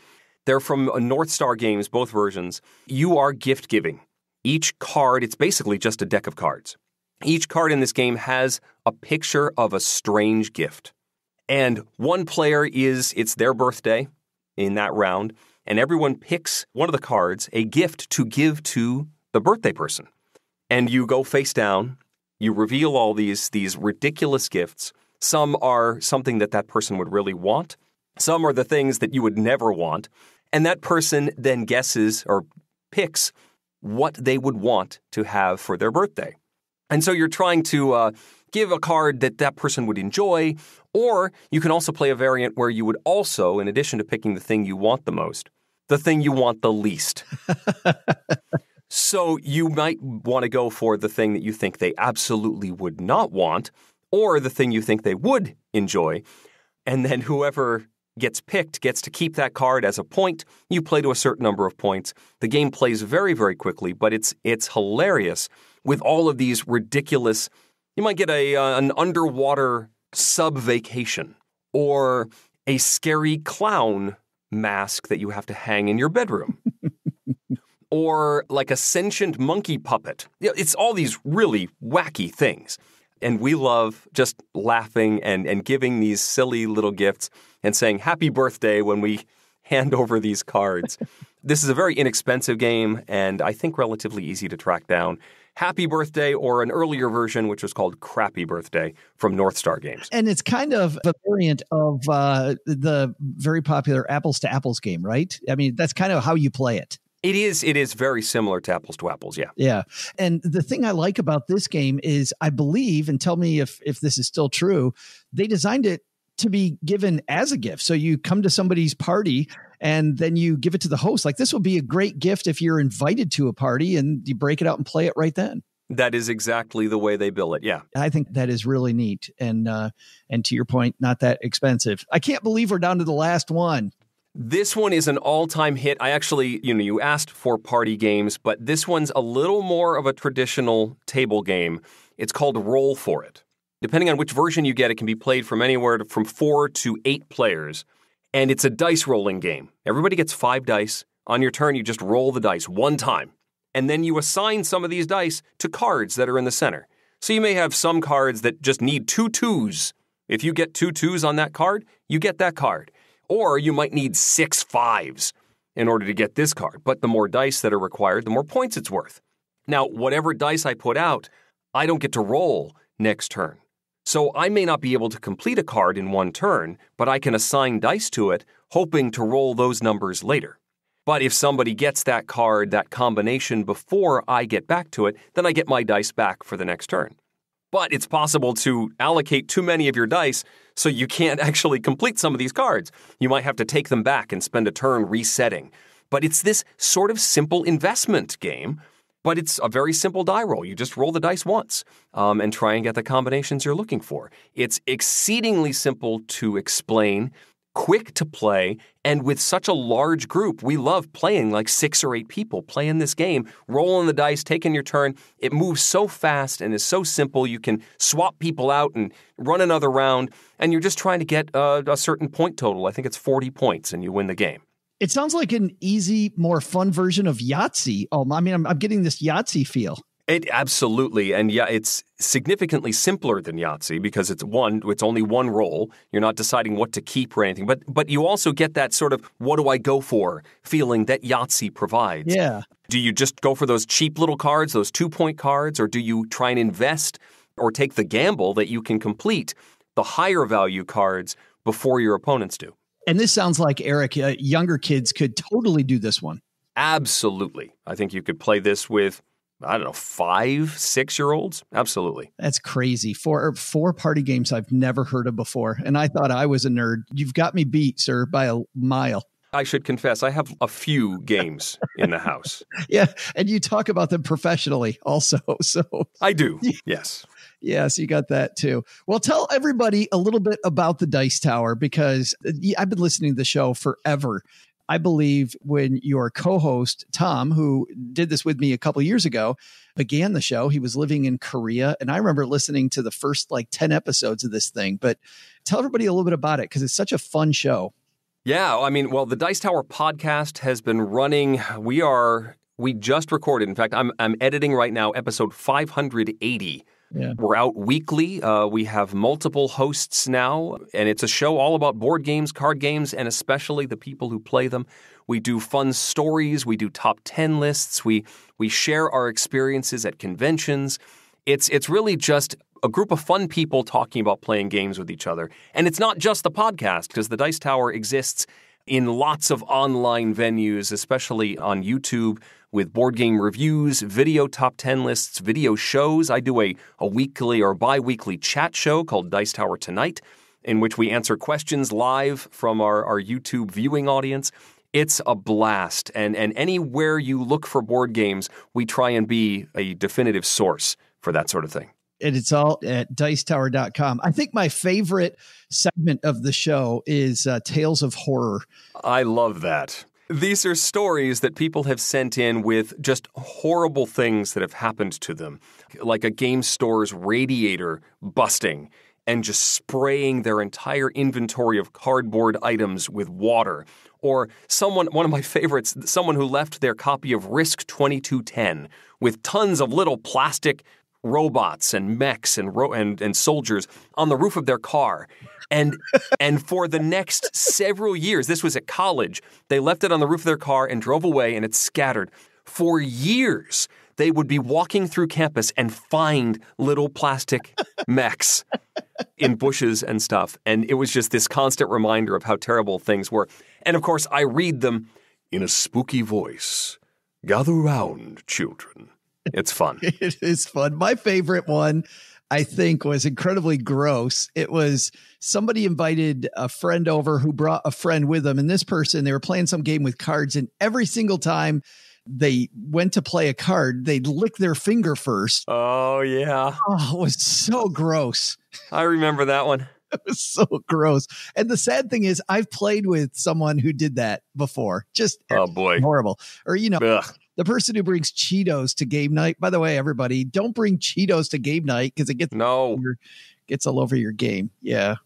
They're from North Star Games, both versions. You are gift giving. Each card, it's basically just a deck of cards. Each card in this game has a picture of a strange gift. And one player it's their birthday in that round, and everyone picks one of the cards, a gift to give to the birthday person. And you go face down, you reveal all these ridiculous gifts. Some are something that person would really want. Some are the things that you would never want. And that person then guesses or picks what they would want to have for their birthday. And so you're trying to give a card that person would enjoy, or you can also play a variant where you would also, in addition to picking the thing you want the most, the thing you want the least. So you might want to go for the thing that you think they absolutely would not want, or the thing you think they would enjoy, and then whoever gets picked gets to keep that card as a point. You play to a certain number of points. The game plays very, very quickly, but it's hilarious with all of these ridiculous. You might get an underwater sub-vacation or a scary clown mask that you have to hang in your bedroom or like a sentient monkey puppet. It's all these really wacky things. And we love just laughing and giving these silly little gifts and saying happy birthday when we hand over these cards. This is a very inexpensive game and I think relatively easy to track down. Happy Birthday, or an earlier version, which was called Crappy Birthday, from North Star Games. And it's kind of a variant of the very popular Apples to Apples game, right? I mean, that's kind of how you play it. It is very similar to Apples, yeah. Yeah. And the thing I like about this game is, I believe, and tell me if this is still true, they designed it to be given as a gift. So you come to somebody's party and then you give it to the host. Like, this will be a great gift if you're invited to a party, and you break it out and play it right then. That is exactly the way they bill it. Yeah. I think that is really neat. And to your point, not that expensive. I can't believe we're down to the last one. This one is an all-time hit. I actually, you asked for party games, but this one's a little more of a traditional table game. It's called Roll For It. Depending on which version you get, it can be played from anywhere from 4 to 8 players. And it's a dice rolling game. Everybody gets 5 dice. On your turn, you just roll the dice one time. And then you assign some of these dice to cards that are in the center. So you may have some cards that just need 2 twos. If you get 2 twos on that card, you get that card. Or you might need 6 5s in order to get this card. But the more dice that are required, the more points it's worth. Now, whatever dice I put out, I don't get to roll next turn. So I may not be able to complete a card in one turn, but I can assign dice to it, hoping to roll those numbers later. But if somebody gets that card, that combination, before I get back to it, then I get my dice back for the next turn. But it's possible to allocate too many of your dice, so you can't actually complete some of these cards. You might have to take them back and spend a turn resetting. But it's this sort of simple investment game. But it's a very simple die roll. You just roll the dice once and try and get the combinations you're looking for. It's exceedingly simple to explain, quick to play, and with such a large group, we love playing like 6 or 8 people playing this game, rolling the dice, taking your turn. It moves so fast and is so simple. You can swap people out and run another round, and you're just trying to get a certain point total. I think it's 40 points, and you win the game. It sounds like an easy, more fun version of Yahtzee. Oh, I mean, I'm getting this Yahtzee feel. It absolutely, and yeah, it's significantly simpler than Yahtzee because it's only one roll. You're not deciding what to keep or anything, but you also get that sort of what do I go for feeling that Yahtzee provides. Yeah. Do you just go for those cheap little cards, those 2-point cards, or do you try and invest or take the gamble that you can complete the higher value cards before your opponents do? And this sounds like, Eric, younger kids could totally do this one. Absolutely. I think you could play this with, I don't know, 5-, 6-year-olds? Absolutely. That's crazy. Four party games I've never heard of before. And I thought I was a nerd. You've got me beat, sir, by a mile. I should confess, I have a few games in the house. Yeah. And you talk about them professionally also. So I do. Yes. Yes, you got that too. Well, tell everybody a little bit about the Dice Tower, because I've been listening to the show forever. I believe when your co-host, Tom, who did this with me a couple of years ago, began the show, he was living in Korea. And I remember listening to the first 10 episodes of this thing. But tell everybody a little bit about it, because it's such a fun show. Yeah, I mean, well, the Dice Tower podcast has been running. We just recorded. In fact, I'm editing right now episode 580. Yeah. We're out weekly. We have multiple hosts now, and it's a show all about board games, card games, and especially the people who play them. We do fun stories. We do top 10 lists. We share our experiences at conventions. It's really just a group of fun people talking about playing games with each other. And it's not just the podcast, because the Dice Tower exists in lots of online venues, especially on YouTube, with board game reviews, video top 10 lists, video shows. I do a weekly or bi-weekly chat show called Dice Tower Tonight, in which we answer questions live from our YouTube viewing audience. It's a blast. And anywhere you look for board games, we try and be a definitive source for that sort of thing. And it's all at dicetower.com. I think my favorite segment of the show is Tales of Horror. I love that. These are stories that people have sent in with just horrible things that have happened to them, like a game store's radiator busting and just spraying their entire inventory of cardboard items with water. Or one of my favorites, someone who left their copy of Risk 2210 with tons of little plastic robots and mechs and soldiers on the roof of their car. And for the next several years, this was at college, they left it on the roof of their car and drove away, and it scattered. For years, they would be walking through campus and find little plastic mechs in bushes and stuff. And it was just this constant reminder of how terrible things were. And of course, I read them in a spooky voice. Gather round, children. It's fun. It is fun. My favorite one, I think, was incredibly gross. It was somebody invited a friend over who brought a friend with them. And this person, they were playing some game with cards. And every single time they went to play a card, they'd lick their finger first. Oh, yeah. Oh, it was so gross. I remember that one. It was so gross. And the sad thing is, I've played with someone who did that before. Just horrible. Or, Ugh. The person who brings Cheetos to game night, by the way, everybody, don't bring Cheetos to game night because it gets all over your game. Yeah.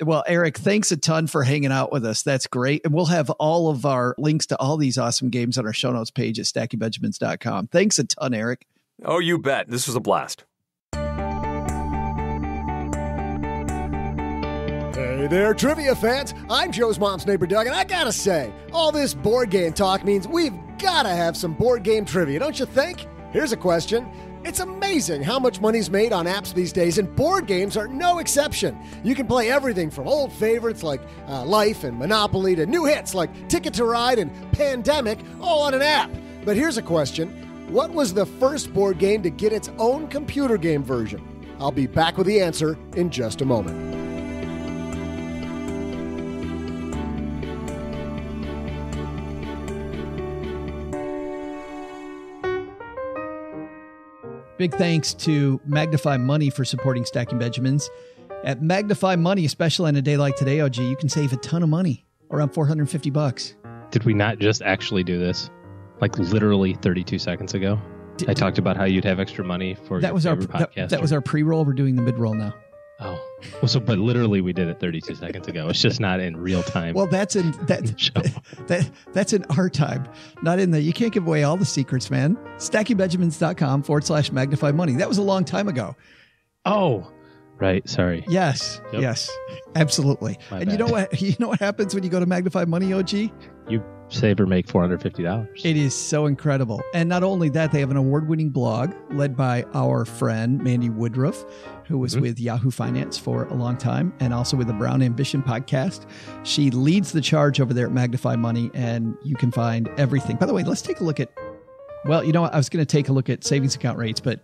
Well, Eric, thanks a ton for hanging out with us. That's great. And we'll have all of our links to all these awesome games on our show notes page at StackyBenjamins.com. Thanks a ton, Eric. Oh, you bet. This was a blast. Hey there, trivia fans. I'm Joe's mom's neighbor, Doug, and I gotta say, all this board game talk means we've gotta have some board game trivia, don't you think? Here's a question. It's amazing how much money's made on apps these days, and board games are no exception. You can play everything from old favorites like Life and Monopoly to new hits like Ticket to Ride and Pandemic, all on an app. But here's a question. What was the first board game to get its own computer game version? I'll be back with the answer in just a moment. Big thanks to Magnify Money for supporting Stacking Benjamins. At Magnify Money, especially on a day like today, OG, you can save a ton of money, around $450. Did we not just actually do this? Like literally 32 seconds ago? I talked about how you'd have extra money for your favorite podcast. That was our pre-roll. We're doing the mid-roll now. Oh, well, so but literally we did it 32 seconds ago. It's just not in real time. Well, that's in our time, not in the. You can't give away all the secrets, man. StackyBenjamins.com/magnify money. That was a long time ago. Oh, right. Sorry. Yes. Yep. Yes. Absolutely. My bad. You know what? You know what happens when you go to Magnify Money, OG? You save or make $450. It is so incredible. And not only that, they have an award-winning blog led by our friend Mandy Woodruff, who was with Yahoo Finance for a long time, and also with the Brown Ambition podcast. She leads the charge over there at Magnify Money, and you can find everything. By the way, let's take a look at, well, you know what? I was going to take a look at savings account rates, but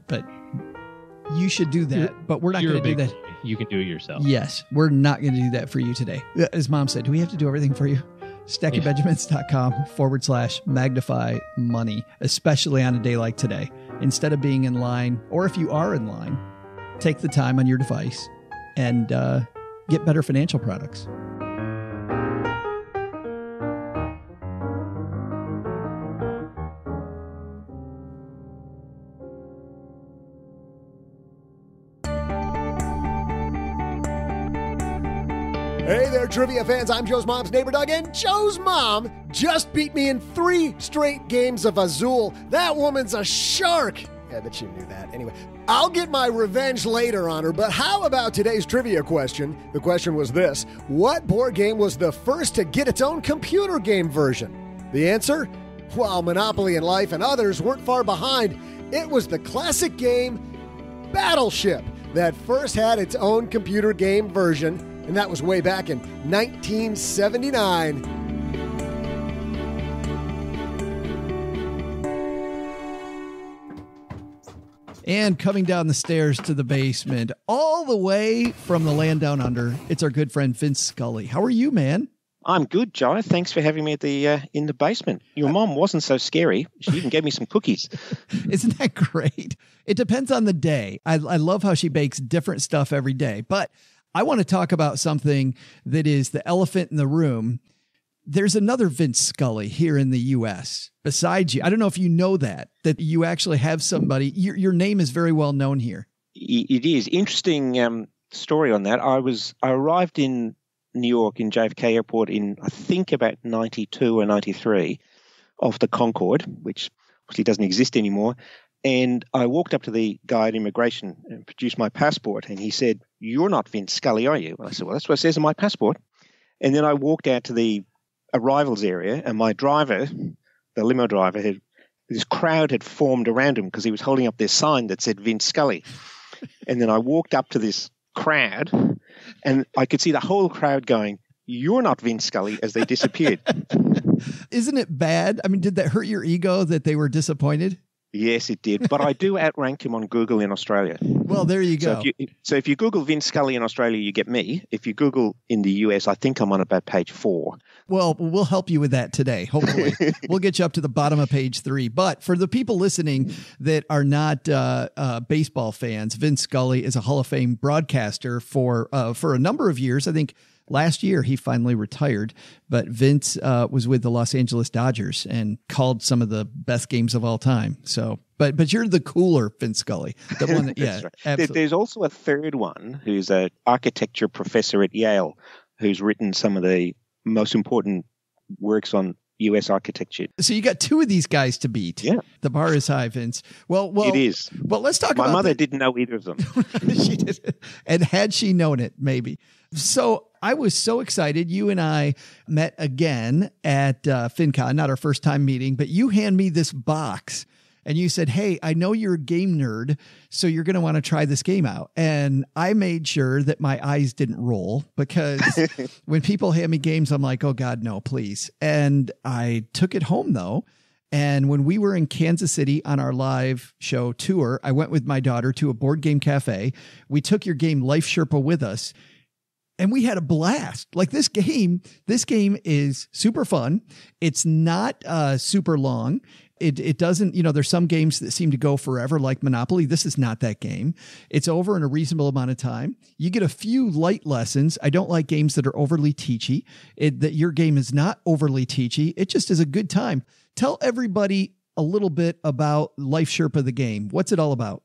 you should do that, but we're not going to do that. You can do it yourself. Yes. We're not going to do that for you today. As Mom said, do we have to do everything for you? StackyBenjamins.com/magnify money, especially on a day like today. Instead of being in line, or if you are in line, take the time on your device and get better financial products. Hey there, trivia fans. I'm Joe's mom's neighbor, Doug, and Joe's mom just beat me in 3 straight games of Azul. That woman's a shark. Yeah, I bet you knew that. Anyway, I'll get my revenge later on her, but how about today's trivia question? The question was this: what board game was the first to get its own computer game version? The answer? Well, Monopoly and Life and others weren't far behind. It was the classic game Battleship that first had its own computer game version. And that was way back in 1979. And coming down the stairs to the basement, all the way from the land down under, it's our good friend Vince Scully. How are you, man? I'm good, Joe. Thanks for having me at the in the basement. Your mom wasn't so scary. She even gave me some cookies. Isn't that great? It depends on the day. I love how she bakes different stuff every day, but I want to talk about something that is the elephant in the room. There's another Vince Scully here in the U.S. besides you. I don't know if you know that you actually have somebody. Your name is very well known here. It is. Interesting story on that. I arrived in New York in JFK Airport in, I think, about 92 or 93 off the Concorde, which obviously doesn't exist anymore. And I walked up to the guy at immigration and produced my passport. And he said, "You're not Vince Scully, are you?" And I said, "Well, that's what it says on my passport." And then I walked out to the arrivals area, and my driver, the limo driver, this crowd had formed around him because he was holding up this sign that said Vince Scully. And then I walked up to this crowd, and I could see the whole crowd going, "You're not Vince Scully," as they disappeared. Isn't it bad? I mean, did that hurt your ego that they were disappointed? Yes, it did. But I do outrank him on Google in Australia. Well, there you go. So if you Google Vince Scully in Australia, you get me. If you Google in the US, I think I'm on about page 4. Well, we'll help you with that today, hopefully. We'll get you up to the bottom of page 3. But for the people listening that are not baseball fans, Vince Scully is a Hall of Fame broadcaster for a number of years. I think last year, he finally retired, but Vince was with the Los Angeles Dodgers and called some of the best games of all time. So, but you're the cooler Vince Scully. The one that, yeah, right. Absolutely. There's also a third one who's an architecture professor at Yale who's written some of the most important works on U.S. architecture. So you got 2 of these guys to beat. Yeah. The bar is high, Vince. Well, it is. Well, let's talk about my mother didn't know either of them. She did. And had she known it, maybe. So I was so excited. You and I met again at FinCon, not our first time meeting, but you hand me this box and you said, "Hey, I know you're a game nerd, so you're going to want to try this game out." And I made sure that my eyes didn't roll because when people hand me games, I'm like, "Oh God, no, please." And I took it home though. And when we were in Kansas City on our live show tour, I went with my daughter to a board game cafe. We took your game Life Sherpa with us. And we had a blast. Like this game is super fun. It's not super long. It doesn't, you know, there's some games that seem to go forever, like Monopoly. This is not that game. It's over in a reasonable amount of time. You get a few light lessons. I don't like games that are overly teachy. That your game is not overly teachy. It just is a good time. Tell everybody a little bit about Life Sherpa, the game. What's it all about?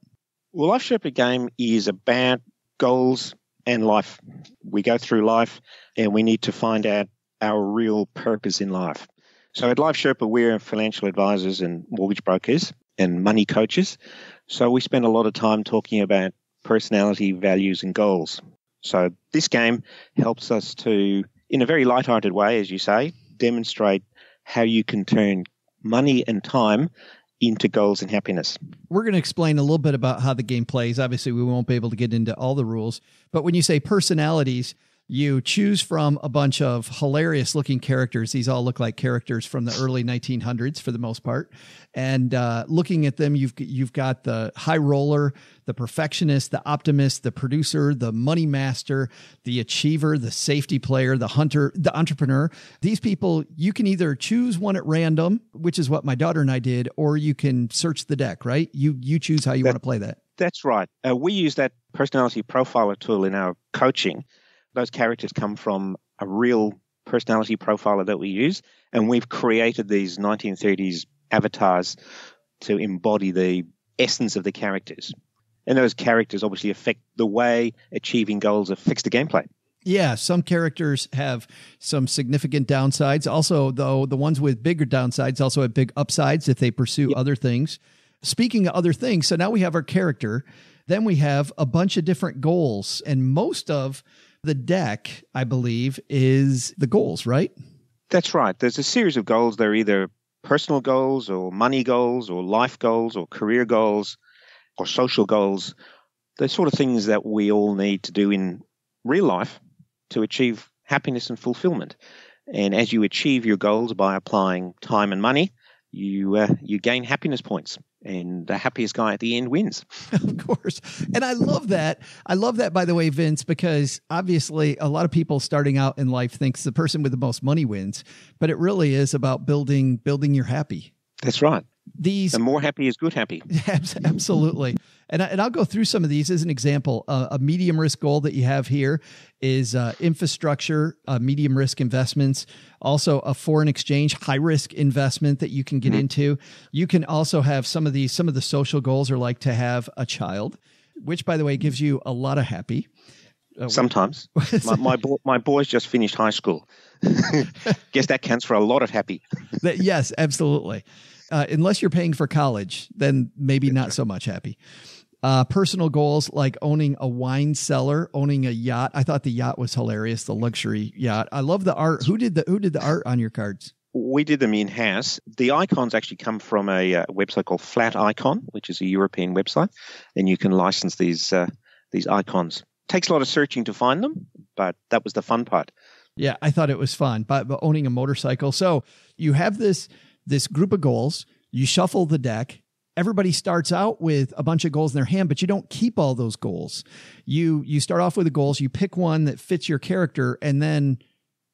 Well, Life Sherpa game is about goals, and life. We go through life and we need to find out our real purpose in life. So at Life Sherpa, we're financial advisors and mortgage brokers and money coaches. So we spend a lot of time talking about personality, values, and goals. So this game helps us to, in a very lighthearted way, as you say, demonstrate how you can turn money and time into goals and happiness. We're going to explain a little bit about how the game plays. Obviously, we won't be able to get into all the rules, but when you say personalities, you choose from a bunch of hilarious looking characters. These all look like characters from the early 1900s for the most part. And looking at them, you've got the high roller, the perfectionist, the optimist, the producer, the money master, the achiever, the safety player, the hunter, the entrepreneur. These people, you can either choose one at random, which is what my daughter and I did, or you can search the deck, right? You choose how you want to play that. That's right. We use that personality profiler tool in our coaching. Those characters come from a real personality profiler that we use, and we've created these 1930s avatars to embody the essence of the characters. And those characters obviously affect the way achieving goals affects the gameplay. Yeah, some characters have some significant downsides. Also, though, the ones with bigger downsides also have big upsides if they pursue other things. Speaking of other things, so now we have our character. Then we have a bunch of different goals, and most of the deck, I believe, is the goals, right? That's right. There's a series of goals. They're either personal goals or money goals or life goals or career goals or social goals. They're sort of things that we all need to do in real life to achieve happiness and fulfillment. And as you achieve your goals by applying time and money, you gain happiness points. And the happiest guy at the end wins. Of course. And I love that. I love that, by the way, Vince, because obviously a lot of people starting out in life thinks the person with the most money wins, but it really is about building your happy. That's right. The more happy is good happy. Absolutely. And I'll go through some of these as an example. A medium risk goal that you have here is infrastructure, medium risk investments, also a foreign exchange, high risk investment that you can get into. You can also have some of the social goals are like to have a child, which, by the way, gives you a lot of happy. Sometimes. my boys just finished high school. Guess that counts for a lot of happy. Yes, absolutely. Unless you're paying for college, then maybe not so much happy. Personal goals like owning a wine cellar, owning a yacht. I thought the yacht was hilarious, the luxury yacht. I love the art. Who did the art on your cards? We did them in-house. The icons actually come from a website called Flat Icon, which is a European website, and you can license these icons. Takes a lot of searching to find them, but that was the fun part. Yeah, I thought it was fun, but owning a motorcycle. So you have this group of goals, you shuffle the deck. Everybody starts out with a bunch of goals in their hand, but you don't keep all those goals. You start off with the goals, you pick one that fits your character, and then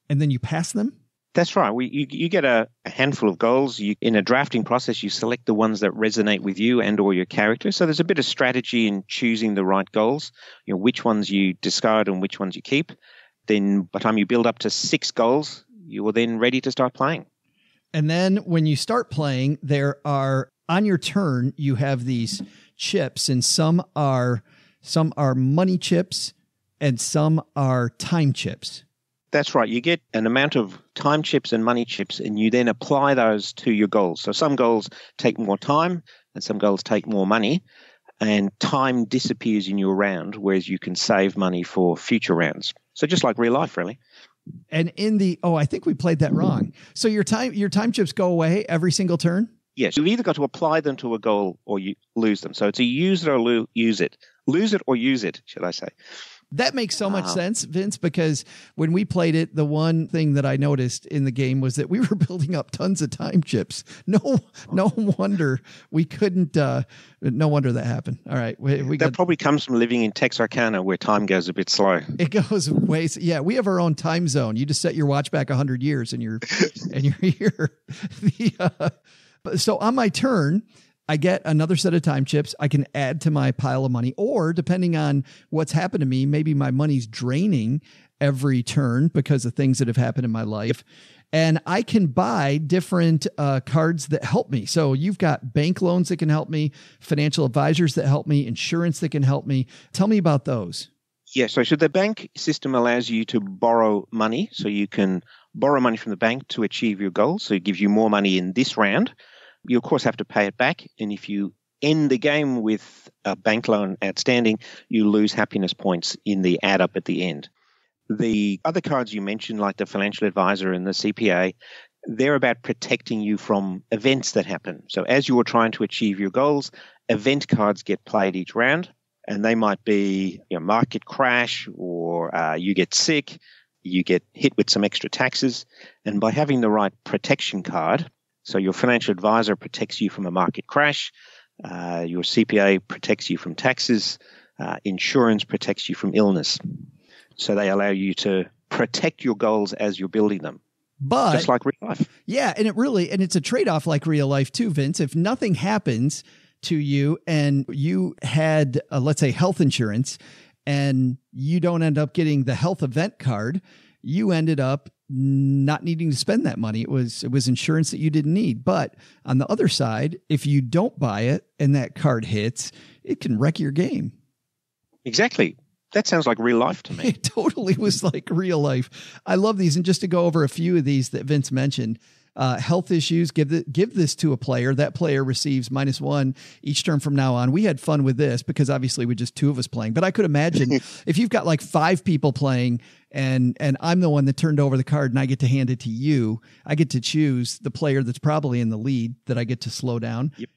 you pass them. That's right. You get a handful of goals. In a drafting process, you select the ones that resonate with you and or your character. So there's a bit of strategy in choosing the right goals, you know, which ones you discard and which ones you keep. Then by the time you build up to 6 goals, you are then ready to start playing. And then when you start playing, there are, on your turn, you have these chips, and some are money chips and some are time chips. That's right. You get an amount of time chips and money chips, and you then apply those to your goals. So some goals take more time and some goals take more money, and time disappears in your round, whereas you can save money for future rounds. So just like real life, really. And I think we played that wrong. So your time chips go away every single turn? Yes. You've either got to apply them to a goal or you lose them. So it's a use it or use it. Lose it or use it, should I say. That makes so much sense, Vince, because when we played it, the one thing that I noticed in the game was that we were building up tons of time chips. No wonder we couldn't, no wonder that happened. All right. That probably comes from living in Texarkana, where time goes a bit slow. It goes ways. Yeah. We have our own time zone. You just set your watch back 100 years and you're here. So on my turn, I get another set of time chips. I can add to my pile of money, or depending on what's happened to me, maybe my money's draining every turn because of things that have happened in my life. And I can buy different cards that help me. So you've got bank loans that can help me, financial advisors that help me, insurance that can help me. Tell me about those. Yeah, so the bank system allows you to borrow money. So you can borrow money from the bank to achieve your goals. So it gives you more money in this round. You, of course, have to pay it back. And if you end the game with a bank loan outstanding, you lose happiness points in the add up at the end. The other cards you mentioned, like the financial advisor and the CPA, they're about protecting you from events that happen. So as you're trying to achieve your goals, event cards get played each round, and they might be a market crash, or you get sick, you get hit with some extra taxes. And by having the right protection card, so your financial advisor protects you from a market crash, your CPA protects you from taxes, insurance protects you from illness. So they allow you to protect your goals as you're building them. But just like real life. Yeah. And it's a trade-off like real life too, Vince. If nothing happens to you and you had, let's say, health insurance, and you don't end up getting the health event card, you ended up not needing to spend that money. It was insurance that you didn't need. But on the other side, if you don't buy it and that card hits, it can wreck your game. Exactly. That sounds like real life to me. It totally was like real life. I love these. And just to go over a few of these that Vince mentioned, health issues, give this to a player. That player receives -1 each turn from now on. We had fun with this because obviously we're just two of us playing. But I could imagine if you've got like 5 people playing and I'm the one that turned over the card and I get to hand it to you, I get to choose the player that's probably in the lead that I get to slow down. Yep.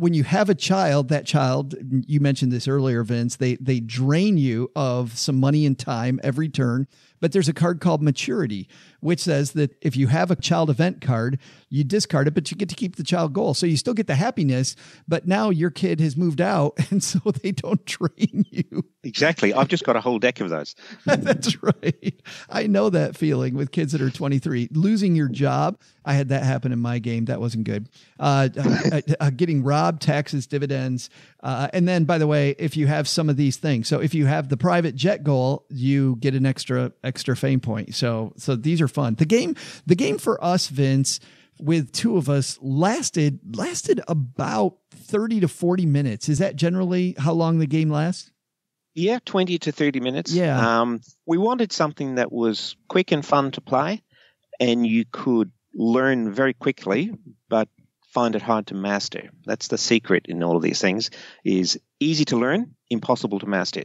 When you have a child, that child, you mentioned this earlier, Vince, they drain you of some money and time every turn. But there's a card called Maturity, which says that if you have a child event card, you discard it, but you get to keep the child goal. So you still get the happiness, but now your kid has moved out, and so they don't drain you. Exactly. I've just got a whole deck of those. That's right. I know that feeling with kids that are 23. Losing your job, I had that happen in my game. That wasn't good. Getting robbed, taxes, dividends. And then, by the way, if you have some of these things, so if you have the private jet goal, you get an extra fame point. So these are fun. The game for us, Vince, with two of us lasted about 30 to 40 minutes. Is that generally how long the game lasts? Yeah. 20 to 30 minutes. Yeah. We wanted something that was quick and fun to play, and you could learn very quickly, but find it hard to master. That's the secret in all of these things, is easy to learn, impossible to master.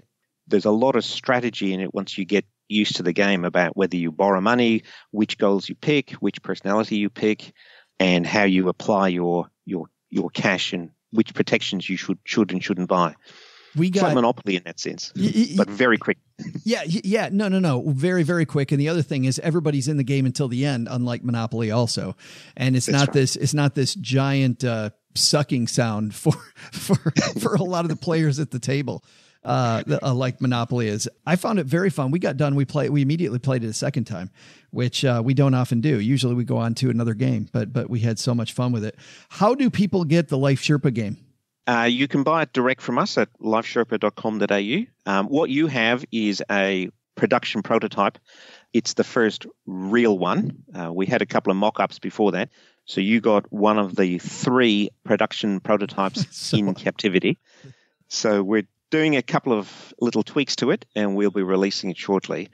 There's a lot of strategy in it once you get used to the game about whether you borrow money, which goals you pick, which personality you pick, and how you apply your cash and which protections you should and shouldn't buy. It's like Monopoly in that sense, but very quick. Yeah. No. Very, very quick. And the other thing is everybody's in the game until the end, unlike Monopoly also. And it's not this giant sucking sound for a lot of the players at the table. Like Monopoly is. I found it very fun. We got done. We immediately played it a second time, which we don't often do. Usually we go on to another game, but we had so much fun with it. How do people get the Life Sherpa game? You can buy it direct from us at LifeSherpa.com.au. What you have is a production prototype. It's the first real one. We had a couple of mock-ups before that. So you got one of the 3 production prototypes in captivity. So we're doing a couple of little tweaks to it, and we'll be releasing it shortly.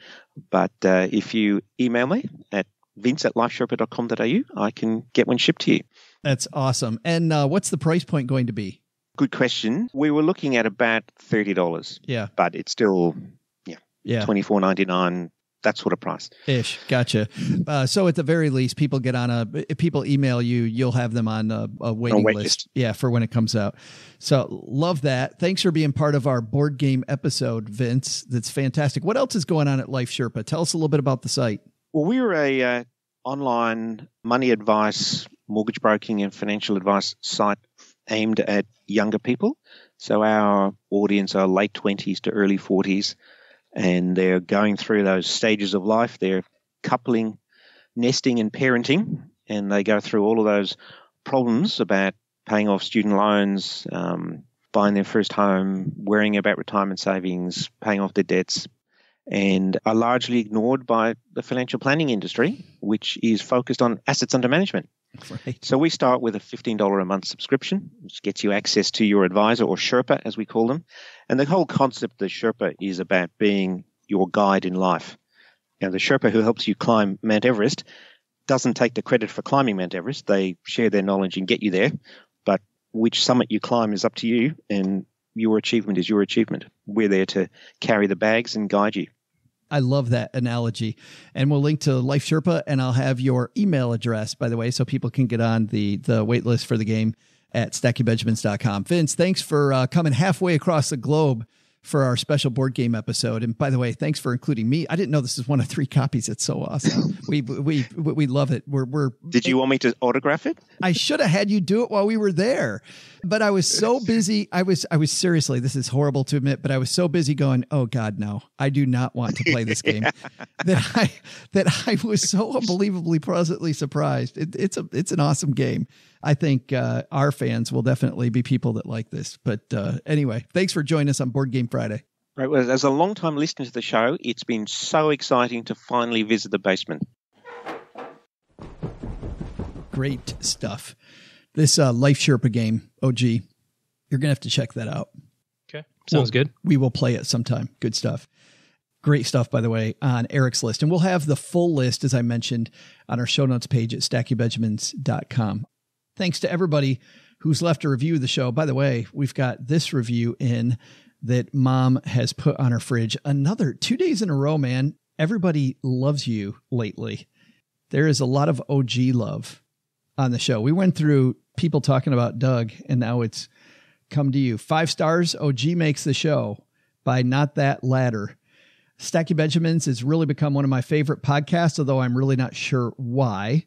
But if you email me at vince@lifesherpa.com.au, I can get one shipped to you. That's awesome. And what's the price point going to be? Good question. We were looking at about $30. Yeah. But it's still, $24.99, that sort of price. Ish. Gotcha. So at the very least, people get on if people email you, you'll have them on a waiting list. Yeah, for when it comes out. So love that. Thanks for being part of our board game episode, Vince. That's fantastic. What else is going on at Life Sherpa? Tell us a little bit about the site. Well, we're a online money advice, mortgage broking, and financial advice site aimed at younger people. So our audience are late 20s to early 40s. And they're going through those stages of life. They're coupling, nesting, and parenting. And they go through all of those problems about paying off student loans, buying their first home, worrying about retirement savings, paying off their debts, and are largely ignored by the financial planning industry, which is focused on assets under management. Right. So we start with a $15 a month subscription, which gets you access to your advisor, or Sherpa, as we call them, And the whole concept of the Sherpa is about being your guide in life. You know, the Sherpa who helps you climb Mount Everest doesn't take the credit for climbing Mount Everest. They share their knowledge and get you there. But which summit you climb is up to you, and your achievement is your achievement. We're there to carry the bags and guide you. I love that analogy. And we'll link to Life Sherpa, and I'll have your email address, by the way, so people can get on the wait list for the game at StackyBenjamins.com. Vince, thanks for coming halfway across the globe for our special board game episode. And by the way, thanks for including me. I didn't know this is one of 3 copies. It's so awesome. We love it. We're Did you want me to autograph it? I should have had you do it while we were there, but I was so busy. I was seriously, this is horrible to admit, but I was so busy going, oh God, no, I do not want to play this game. that I was so unbelievably pleasantly surprised. It's an awesome game. I think our fans will definitely be people that like this. But anyway, thanks for joining us on Board Game Friday. Right. Well, as a long-time listener to the show, it's been so exciting to finally visit the basement. Great stuff. This Life Sherpa game, OG, you're going to have to check that out. Okay. Sounds good. We will play it sometime. Good stuff. Great stuff, by the way, on Eric's list. And we'll have the full list, as I mentioned, on our show notes page at StackyBenjamins.com. Thanks to everybody who's left a review of the show. By the way, we've got this review in that Mom has put on her fridge. Another 2 days in a row, man. Everybody loves you lately. There is a lot of OG love on the show. We went through people talking about Doug, and now it's come to you. 5 stars, OG makes the show by Not That Ladder. Stacky Benjamins has really become one of my favorite podcasts, although I'm really not sure why.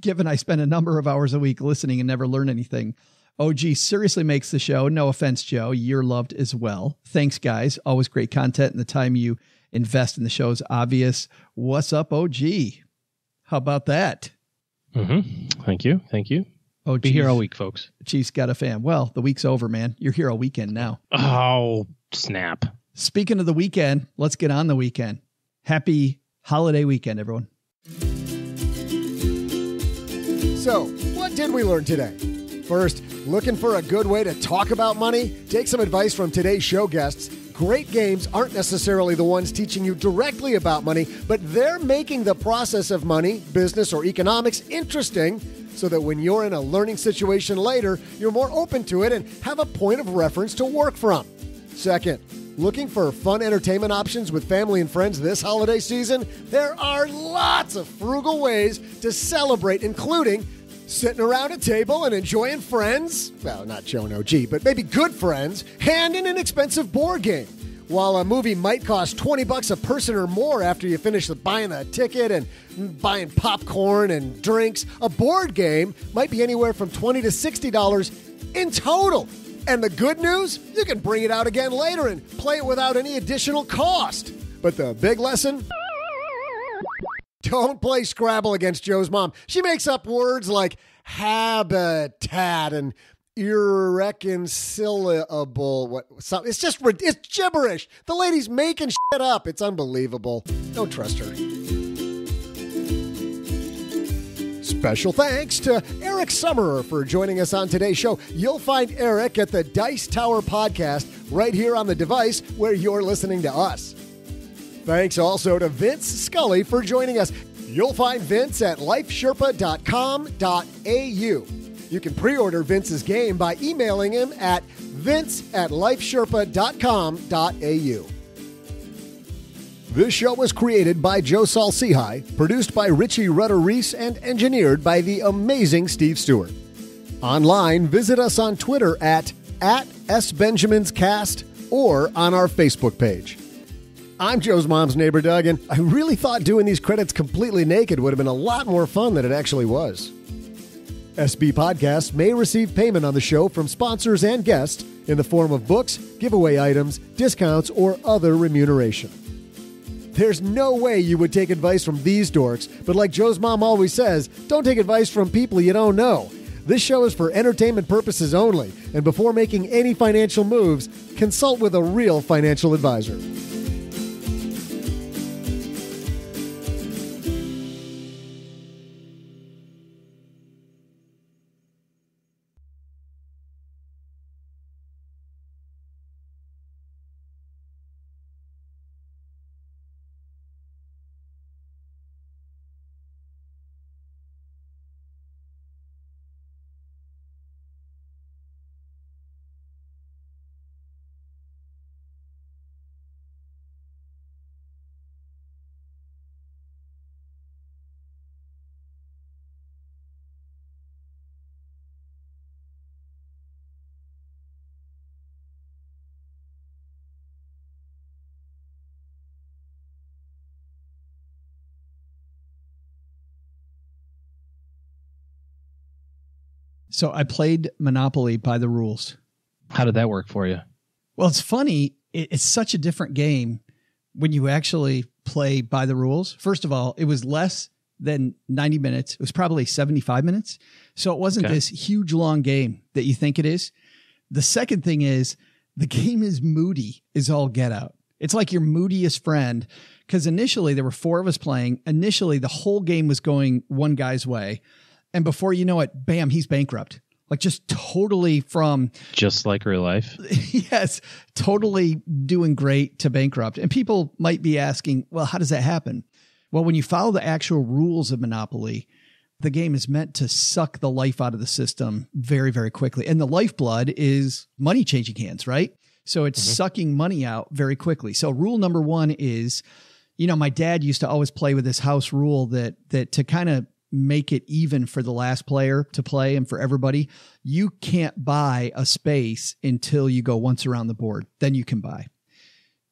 Given I spend a number of hours a week listening and never learn anything. OG seriously makes the show. No offense, Joe. You're loved as well. Thanks, guys. Always great content, and the time you invest in the show is obvious. What's up, OG? How about that? Mm-hmm. Thank you. Thank you. OG, be here all week, folks. Chiefs got a fan. Well, the week's over, man. You're here all weekend now. Oh, snap. Speaking of the weekend, let's get on the weekend. Happy holiday weekend, everyone. So, what did we learn today? First, looking for a good way to talk about money? Take some advice from today's show guests. Great games aren't necessarily the ones teaching you directly about money, but they're making the process of money, business, or economics interesting so that when you're in a learning situation later, you're more open to it and have a point of reference to work from. Second, looking for fun entertainment options with family and friends this holiday season? There are lots of frugal ways to celebrate, including sitting around a table and enjoying friends, well, not Joe and OG, but maybe good friends, and an inexpensive board game. While a movie might cost $20 a person or more after you finish buying a ticket and buying popcorn and drinks, a board game might be anywhere from $20 to $60 in total. And the good news, you can bring it out again later and play it without any additional cost. But the big lesson? Don't play Scrabble against Joe's mom. She makes up words like habitat and irreconcilable. It's just it's gibberish. The lady's making shit up. It's unbelievable. Don't trust her. Special thanks to Eric Summerer for joining us on today's show. You'll find Eric at the Dice Tower podcast right here on the device where you're listening to us. Thanks also to Vince Scully for joining us. You'll find Vince at LifeSherpa.com.au. You can pre-order Vince's game by emailing him at vince@LifeSherpa.com.au. This show was created by Joe Saul-Sehy, produced by Richie Rutter-Reese, and engineered by the amazing Steve Stewart. Online, visit us on Twitter at @SBenjaminsCast or on our Facebook page. I'm Joe's mom's neighbor, Doug, and I really thought doing these credits completely naked would have been a lot more fun than it actually was. SB Podcasts may receive payment on the show from sponsors and guests in the form of books, giveaway items, discounts, or other remuneration. There's no way you would take advice from these dorks, but like Joe's mom always says, don't take advice from people you don't know. This show is for entertainment purposes only, and before making any financial moves, consult with a real financial advisor. So I played Monopoly by the rules. How did that work for you? Well, it's funny. It's such a different game when you actually play by the rules. First of all, it was less than 90 minutes. It was probably 75 minutes. So it wasn't this huge long game that you think it is. The second thing is the game is moody is all get out. It's like your moodiest friend, because initially there were four of us playing. Initially, the whole game was going one guy's way. And before you know it, bam, he's bankrupt. Like just totally from... Just like real life? Yes. Totally doing great to bankrupt. And people might be asking, well, how does that happen? Well, when you follow the actual rules of Monopoly, the game is meant to suck the life out of the system very, very quickly. And the lifeblood is money changing hands, right? So it's sucking money out very quickly. So rule number one is, you know, my dad used to always play with this house rule that to kind of make it even for the last player to play and for everybody, you can't buy a space until you go once around the board. Then you can buy.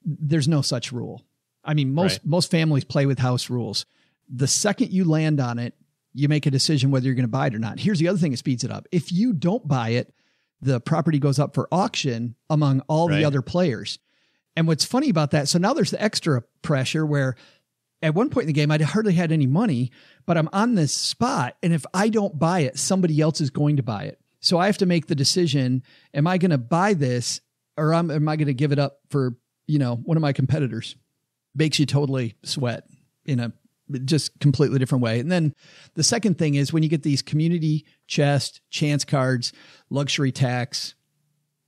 There's no such rule. I mean, most families play with house rules. The second you land on it, you make a decision whether you're going to buy it or not. Here's the other thing that speeds it up. If you don't buy it, the property goes up for auction among all the other players. And what's funny about that, so now there's the extra pressure where at one point in the game, I'd hardly had any money, but I'm on this spot. And if I don't buy it, somebody else is going to buy it. So I have to make the decision, am I going to buy this or am I going to give it up for, you know, one of my competitors? Makes you totally sweat in a just completely different way. And then the second thing is when you get these community chest, chance cards, luxury tax,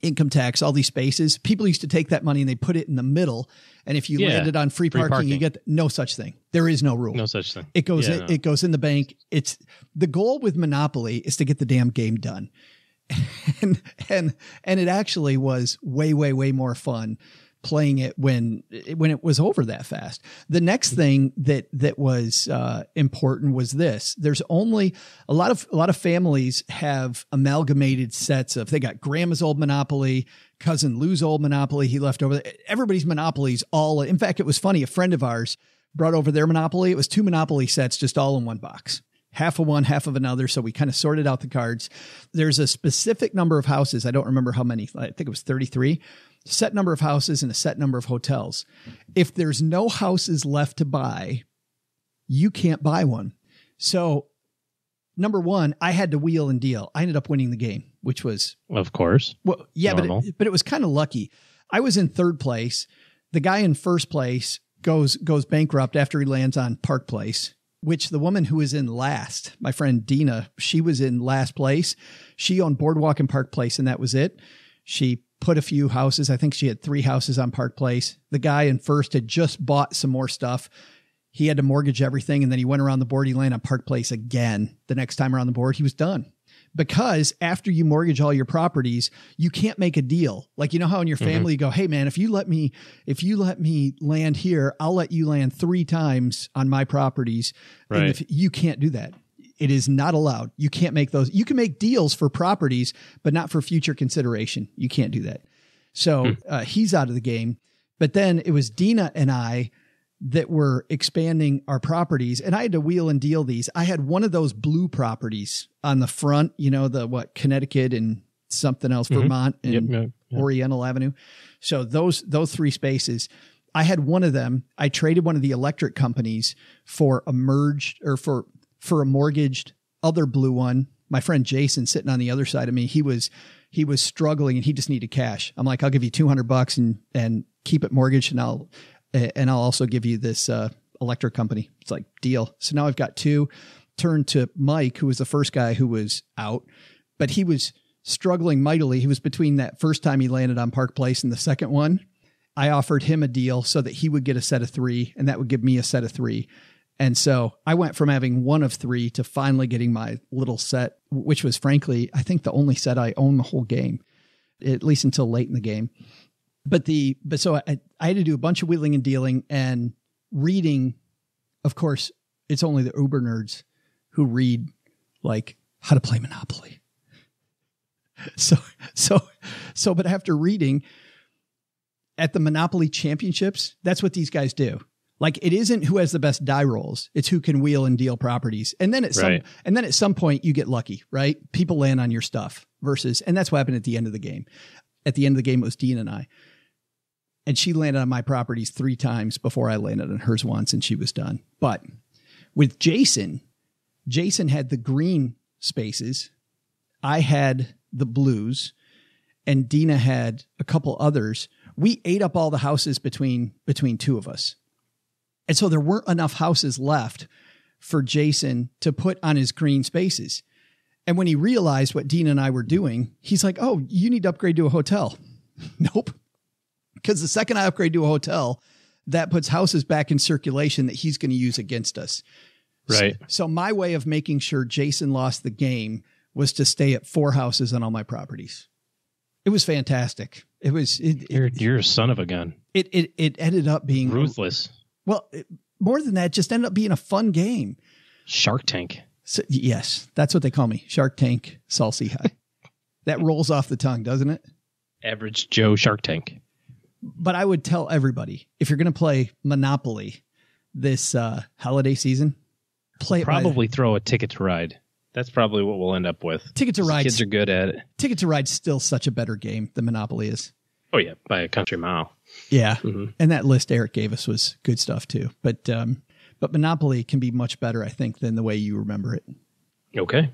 income tax, all these spaces, people used to take that money and they put it in the middle. And if you landed on free parking, you get no such thing. There is no rule. No such thing. It goes in, it goes in the bank. It's the goal with Monopoly is to get the damn game done. And it actually was way, way, way more fun playing it when it was over that fast. The next thing that was important was this. There's only a lot of families have amalgamated sets of, they got grandma's old Monopoly, cousin Lou's old Monopoly. He left over everybody's Monopolies all. In fact, it was funny. A friend of ours brought over their Monopoly. It was two Monopoly sets, just all in one box, half of one, half of another. So we kind of sorted out the cards. There's a specific number of houses. I don't remember how many, I think it was 33. Set number of houses and a set number of hotels. If there's no houses left to buy, you can't buy one. So number one, I had to wheel and deal. I ended up winning the game, which was, of course, well, yeah, but it was kind of lucky. I was in third place. The guy in first place goes bankrupt after he lands on Park Place, which the woman who was in last, my friend Dina, she was in last place. She owned Boardwalk and Park Place, and that was it. She put a few houses. I think she had three houses on Park Place. The guy in first had just bought some more stuff. He had to mortgage everything. And then he went around the board. He landed on Park Place again. The next time around the board, he was done, because after you mortgage all your properties, you can't make a deal. Like, you know how in your family you go, hey man, if you let me land here, I'll let you land three times on my properties. Right. And if you can't do that. It is not allowed. You can't make those. You can make deals for properties, but not for future consideration. You can't do that. So he's out of the game. But then it was Dina and I that were expanding our properties. And I had to wheel and deal these. I had one of those blue properties on the front, you know, the Connecticut and something else, Vermont and Oriental Avenue. So those three spaces, I had one of them. I traded one of the electric companies for a merged or for a mortgaged other blue one. My friend Jason sitting on the other side of me, he was struggling and he just needed cash. I'm like, I'll give you $200 and keep it mortgaged. And I'll also give you this electric company. It's like, deal. So now I've got two. Turned to Mike, who was the first guy who was out, but he was struggling mightily. He was between that first time he landed on Park Place and the second one. I offered him a deal so that he would get a set of three and that would give me a set of three. And so I went from having one of three to finally getting my little set, which was frankly, I think the only set I owned the whole game, at least until late in the game. But so I had to do a bunch of wheeling and dealing and reading. Of course, it's only the uber nerds who read like how to play Monopoly. So, but after reading at the Monopoly championships, that's what these guys do. Like, it isn't who has the best die rolls. It's who can wheel and deal properties. And then at some point you get lucky, right? People land on your stuff versus, and that's what happened at the end of the game. At the end of the game, it was Dean and I. And she landed on my properties 3 times before I landed on hers once, and she was done. But with Jason, Jason had the green spaces. I had the blues, and Dina had a couple others. We ate up all the houses between two of us. And so there weren't enough houses left for Jason to put on his green spaces. And when he realized what Dina and I were doing, he's like, oh, you need to upgrade to a hotel. Nope. Because the second I upgrade to a hotel, that puts houses back in circulation that he's going to use against us. Right. So my way of making sure Jason lost the game was to stay at 4 houses on all my properties. It was fantastic. It was. You're a son of a gun. It ended up being ruthless. Well, more than that, just ended up being a fun game. Shark Tank. So, yes, that's what they call me. Shark Tank, Salsi High. That rolls off the tongue, doesn't it? Average Joe Shark Tank. But I would tell everybody, if you're going to play Monopoly this holiday season, play throw a Ticket to Ride. That's probably what we'll end up with. Ticket to Ride. Kids are good at it. Ticket to Ride's still such a better game than Monopoly is. Oh, yeah. By a country mile. Yeah. Mm-hmm. And that list Eric gave us was good stuff, too. But Monopoly can be much better, I think, than the way you remember it. Okay.